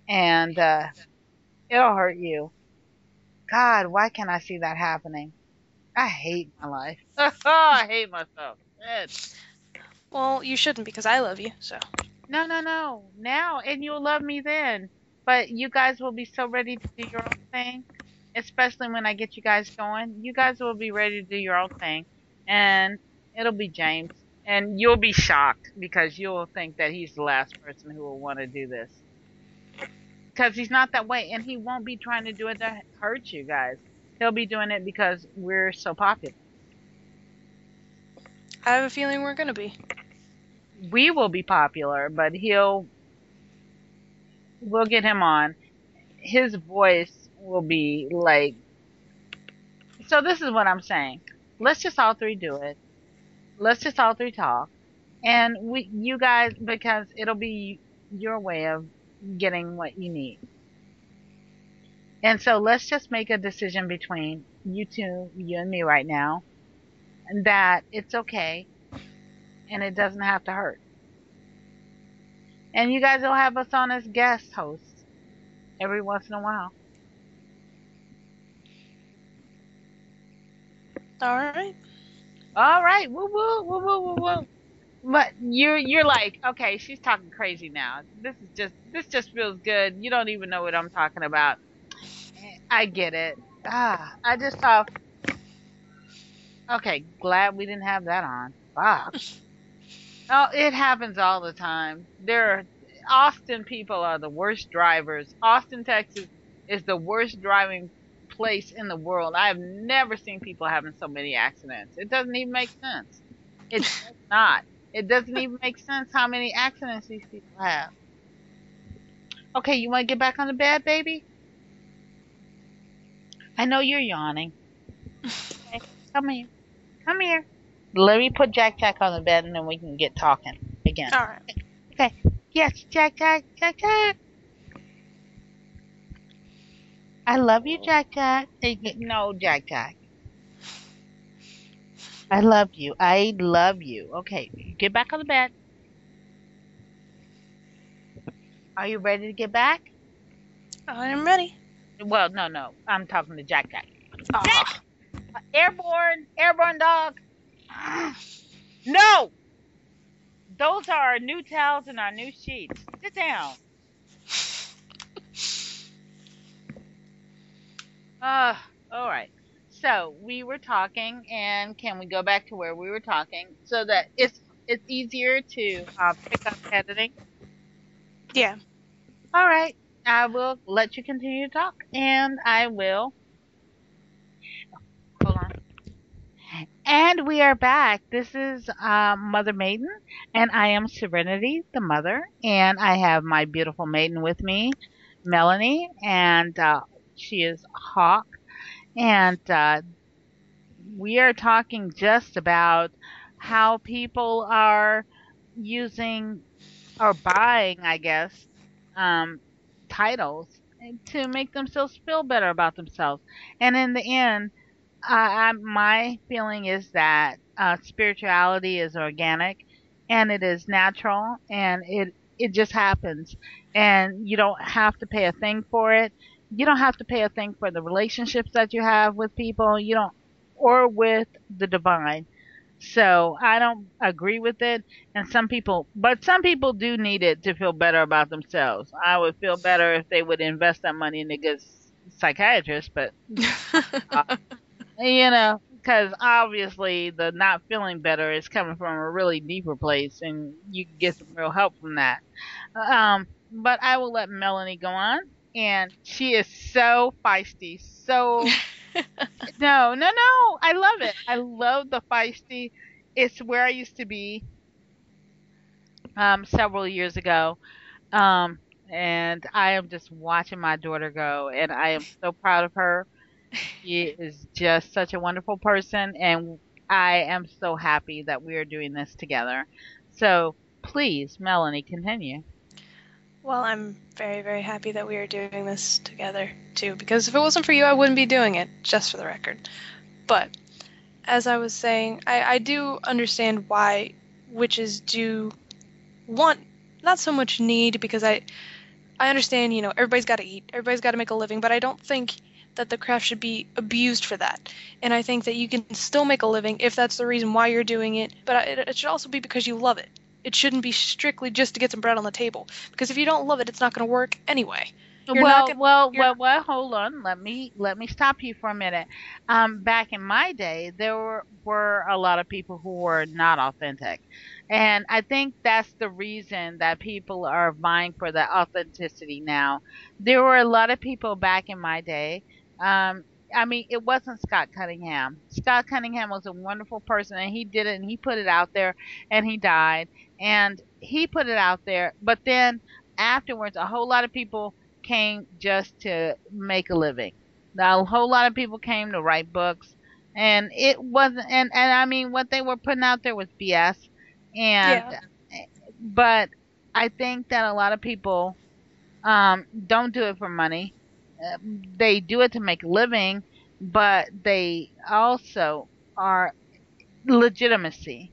And it'll hurt you. God, why can't I see that happening? I hate my life. Oh, I hate myself. It's... Well, you shouldn't, because I love you, so. No, no, no. Now, and you'll love me then. But you guys will be so ready to do your own thing. Especially when I get you guys going. You guys will be ready to do your own thing. And it'll be James. And you'll be shocked, because you'll think that he's the last person who will want to do this. Because he's not that way. And he won't be trying to do it to hurt you guys. He'll be doing it because we're so popular. I have a feeling we're going to be. We will be popular, but we'll get him on. His voice will be like... So this is what I'm saying. Let's just all three do it. Let's just all three talk. And you guys, because it'll be your way of getting what you need. And so let's just make a decision between you two, you and me right now, that it's okay and it doesn't have to hurt. And you guys will have us on as guest hosts every once in a while. All right. All right, woo woo woo woo woo woo. But you're like, okay, she's talking crazy now. This just feels good. You don't even know what I'm talking about. I get it. Ah, I just saw. Okay, glad we didn't have that on. Fuck. Oh, it happens all the time. Austin people are the worst drivers. Austin, Texas is the worst driving place in the world. I have never seen people having so many accidents. It doesn't even make sense. It's not. It doesn't even make sense how many accidents these people have. Okay, you want to get back on the bed, baby? I know you're yawning. Okay, come here. Come here. Let me put Jack-Jack on the bed and then we can get talking again. All right. Okay. Yes, Jack-Jack, Jack-Jack. I love you, Jack-Jack. No, Jack-Jack. I love you. I love you. Okay, get back on the bed. Are you ready to get back? I am ready. Well, no. I'm talking to Jack-Jack. Oh. Jack! Airborne dog. No! Those are our new towels and our new sheets. Sit down. All right. So we were talking, and can we go back to where we were talking so that it's easier to pick up editing? Yeah. All right. I will let you continue to talk, and I will. Hold on. And we are back. This is Mother Maiden, and I am Serenity, the mother, and I have my beautiful maiden with me, Melanie, and she is Hawk. And we are talking just about how people are using or buying, I guess, titles to make themselves feel better about themselves. And in the end, my feeling is that spirituality is organic and it is natural and it just happens. And you don't have to pay a thing for it. You don't have to pay a thing for the relationships that you have with people, you don't, or with the divine. So I don't agree with it. And some people do need it to feel better about themselves. I would feel better if they would invest that money in a good psychiatrist, but you know, because obviously the not feeling better is coming from a really deeper place, and you can get some real help from that. But I will let Melanie go on. And she is so feisty, so no, I love it. I love the feisty. It's where I used to be several years ago, and I am just watching my daughter go, and I am so proud of her. She is just such a wonderful person, and I am so happy that we are doing this together. So please, Melanie, continue. Well, I'm very, very happy that we are doing this together, too, because if it wasn't for you, I wouldn't be doing it, just for the record. But, as I was saying, I do understand why witches do want, not so much need, because I understand, you know, everybody's got to eat, everybody's got to make a living, but I don't think that the craft should be abused for that. And I think that you can still make a living if that's the reason why you're doing it, but it should also be because you love it. It shouldn't be strictly just to get some bread on the table. Because if you don't love it, it's not going to work anyway. Well, hold on. Let me stop you for a minute. Back in my day, there were a lot of people who were not authentic. And I think that's the reason that people are vying for the authenticity now. There were a lot of people back in my day. I mean, it wasn't Scott Cunningham. Scott Cunningham was a wonderful person, and he did it, and he put it out there, and he died. And he put it out there, but then afterwards, a whole lot of people came just to make a living. Now, a whole lot of people came to write books, and it wasn't. And I mean, what they were putting out there was BS. And yeah. But I think that a lot of people don't do it for money. They do it to make a living, but they also are legitimacy,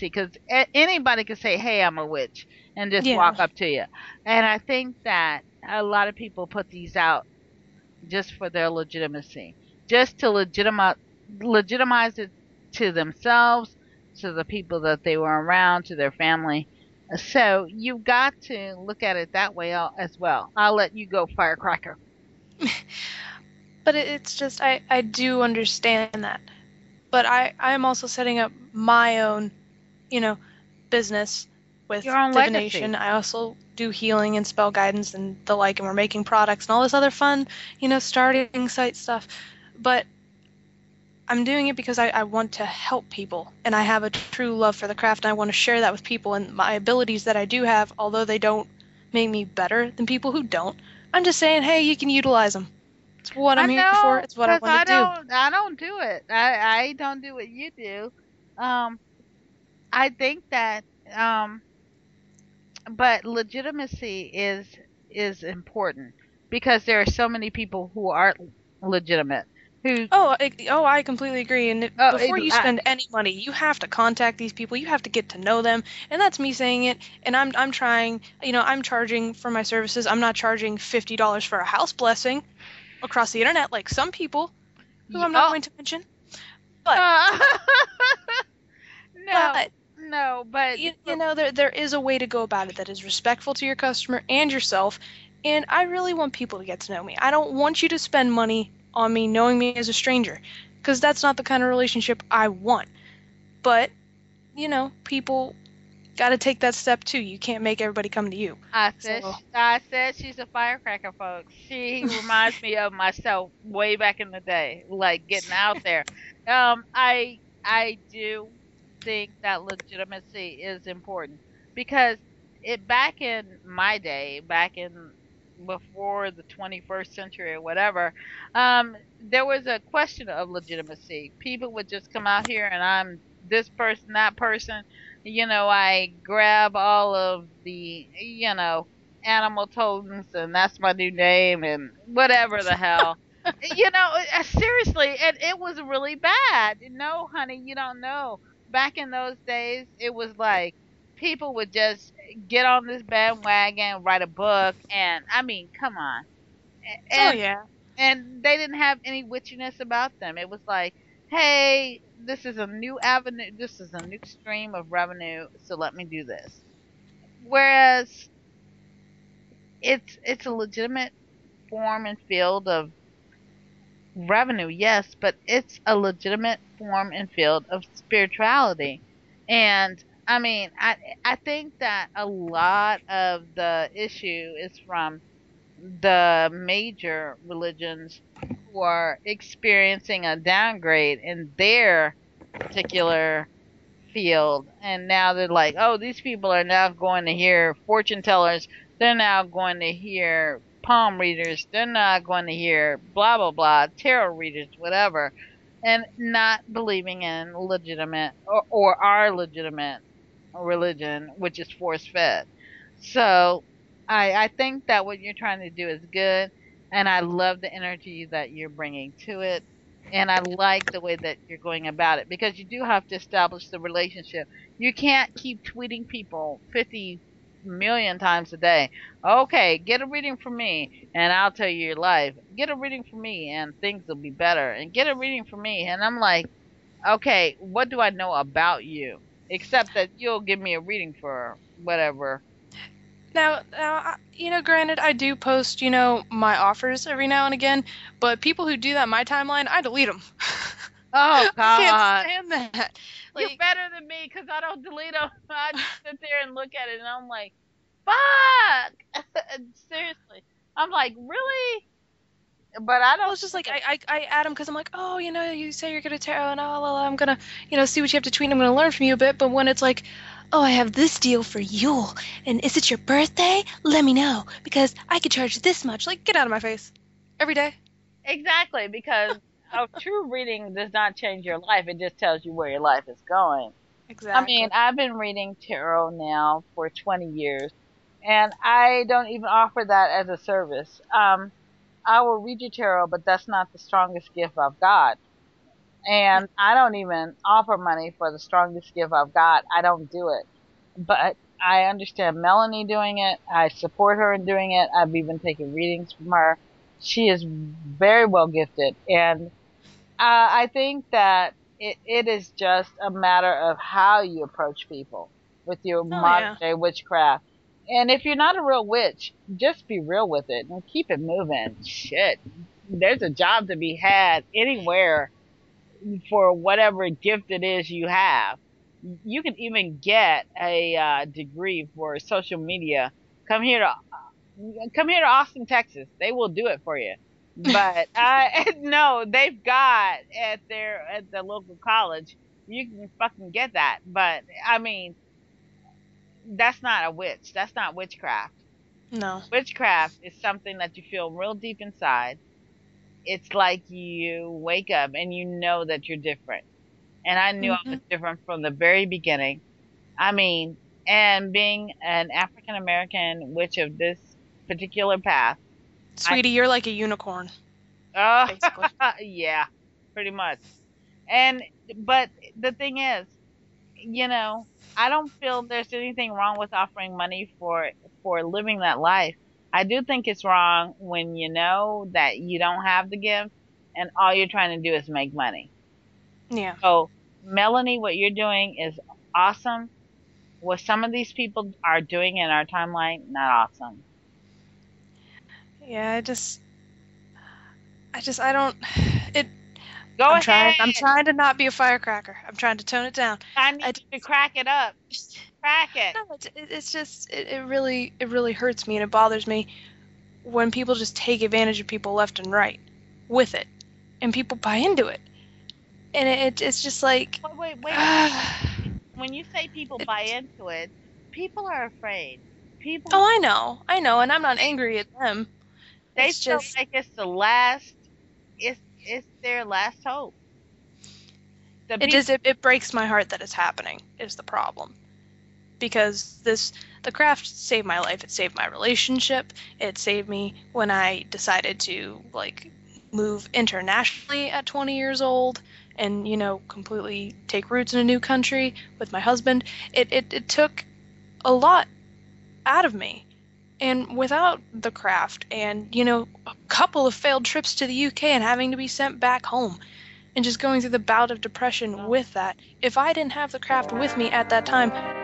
because anybody can say, hey, I'm a witch, and just walk up to you. And I think that a lot of people put these out just for their legitimacy, just to legitimize it to themselves, to the people that they were around, to their family. So you've got to look at it that way as well. I'll let you go, Firecracker. But it's just, I do understand that. But I am also setting up my own, you know, business with divination. Legacy. I also do healing and spell guidance and the like, and we're making products and all this other fun, you know, starting site stuff. But I'm doing it because I want to help people, and I have a true love for the craft, and I want to share that with people. And my abilities that I do have, although they don't make me better than people who don't, I'm just saying, hey, you can utilize them. It's what I'm here for. It's what I want to do. I don't do it. I don't do what you do. I think that, but legitimacy is important, because there are so many people who aren't legitimate. Who, I completely agree. And before you spend any money, you have to contact these people. You have to get to know them, and that's me saying it. And I'm trying. You know, I'm charging for my services. I'm not charging $50 for a house blessing across the internet like some people, who I'm not going to mention. But but you know, there is a way to go about it that is respectful to your customer and yourself. And I really want people to get to know me. I don't want you to spend money on me knowing me as a stranger, because that's not the kind of relationship I want. But, you know, people got to take that step too. You can't make everybody come to you. I said she's a firecracker, folks. She reminds me of myself way back in the day, like getting out there. I do think that legitimacy is important, because back in my day, back in before the 21st century or whatever, there was a question of legitimacy. People would just come out here and I'm this person, that person. You know, I grab all of the, you know, animal totems and that's my new name and whatever the hell. You know, seriously, and it was really bad. No, honey, you don't know. Back in those days, it was like, people would just get on this bandwagon, write a book, and I mean, come on. And, and they didn't have any witchiness about them. It was like, hey, this is a new avenue, this is a new stream of revenue, so let me do this. Whereas it's a legitimate form and field of revenue, yes, but it's a legitimate form and field of spirituality. And I mean, I think that a lot of the issue is from the major religions who are experiencing a downgrade in their particular field. And now they're like, oh, these people are now going to hear fortune tellers. They're now going to hear palm readers. They're now going to hear blah, blah, blah, tarot readers, whatever. And not believing in legitimate or our legitimate religion, which is force-fed. So I think that what you're trying to do is good, and I love the energy that you're bringing to it, and I like the way that you're going about it, because you do have to establish the relationship. You can't keep tweeting people 50 million times a day, okay, get a reading from me and I'll tell you your life, get a reading from me and things will be better, and get a reading from me, and I'm like, okay, what do I know about you? Except that you'll give me a reading for whatever. Now, you know, granted, I do post, you know, my offers every now and again, but people who do that in my timeline, I delete them. Oh, God. I can't stand that. Like, you're better than me, because I don't delete them. I just sit there and look at it, and I'm like, fuck! Seriously. I'm like, really? But I don't... Well, it's just like, I add them because I'm like, oh, you know, you say you're going to tarot, and I'm going to, you know, see what you have to tweet, and I'm going to learn from you a bit. But when it's like, oh, I have this deal for Yule, and is it your birthday? Let me know, because I could charge this much. Like, get out of my face. Every day. Exactly, because... A true reading does not change your life. It just tells you where your life is going. Exactly. I mean, I've been reading tarot now for 20 years, and I don't even offer that as a service. I will read your tarot, but that's not the strongest gift I've got. And I don't even offer money for the strongest gift I've got. I don't do it. But I understand Melanie doing it. I support her in doing it. I've even taken readings from her. She is very well gifted, and I think that it is just a matter of how you approach people with your modern day witchcraft. And if you're not a real witch, just be real with it and keep it moving. Shit, there's a job to be had anywhere for whatever gift it is you have. You can even get a degree for social media. Come here to Austin, Texas. They will do it for you. But no, they've got at the local college. You can fucking get that. But I mean, that's not a witch. That's not witchcraft. No. Witchcraft is something that you feel real deep inside. It's like you wake up and you know that you're different. And I knew I was different from the very beginning. I mean, and being an African American witch of this particular path. Sweetie, you're like a unicorn. Oh, basically. Yeah, pretty much. But the thing is, you know, I don't feel there's anything wrong with offering money for living that life. I do think it's wrong when you know that you don't have the gift and all you're trying to do is make money. Yeah. So, Melanie, what you're doing is awesome. What some of these people are doing in our timeline, not awesome. Yeah, I don't. I'm trying to not be a firecracker. I'm trying to tone it down. I need to crack it up. Crack it. No, it's just it really hurts me and it bothers me when people just take advantage of people left and right with it, and people buy into it, and it's just like. Wait. When you say people buy into it, people are afraid. People. Oh, I know, and I'm not angry at them. They still like it's the last. It's their last hope. It breaks my heart that it's happening. Is the problem, because the craft saved my life. It saved my relationship. It saved me when I decided to like move internationally at 20 years old and completely take roots in a new country with my husband. It took a lot out of me. And without the craft and, a couple of failed trips to the UK and having to be sent back home and just going through the bout of depression with that, if I didn't have the craft with me at that time,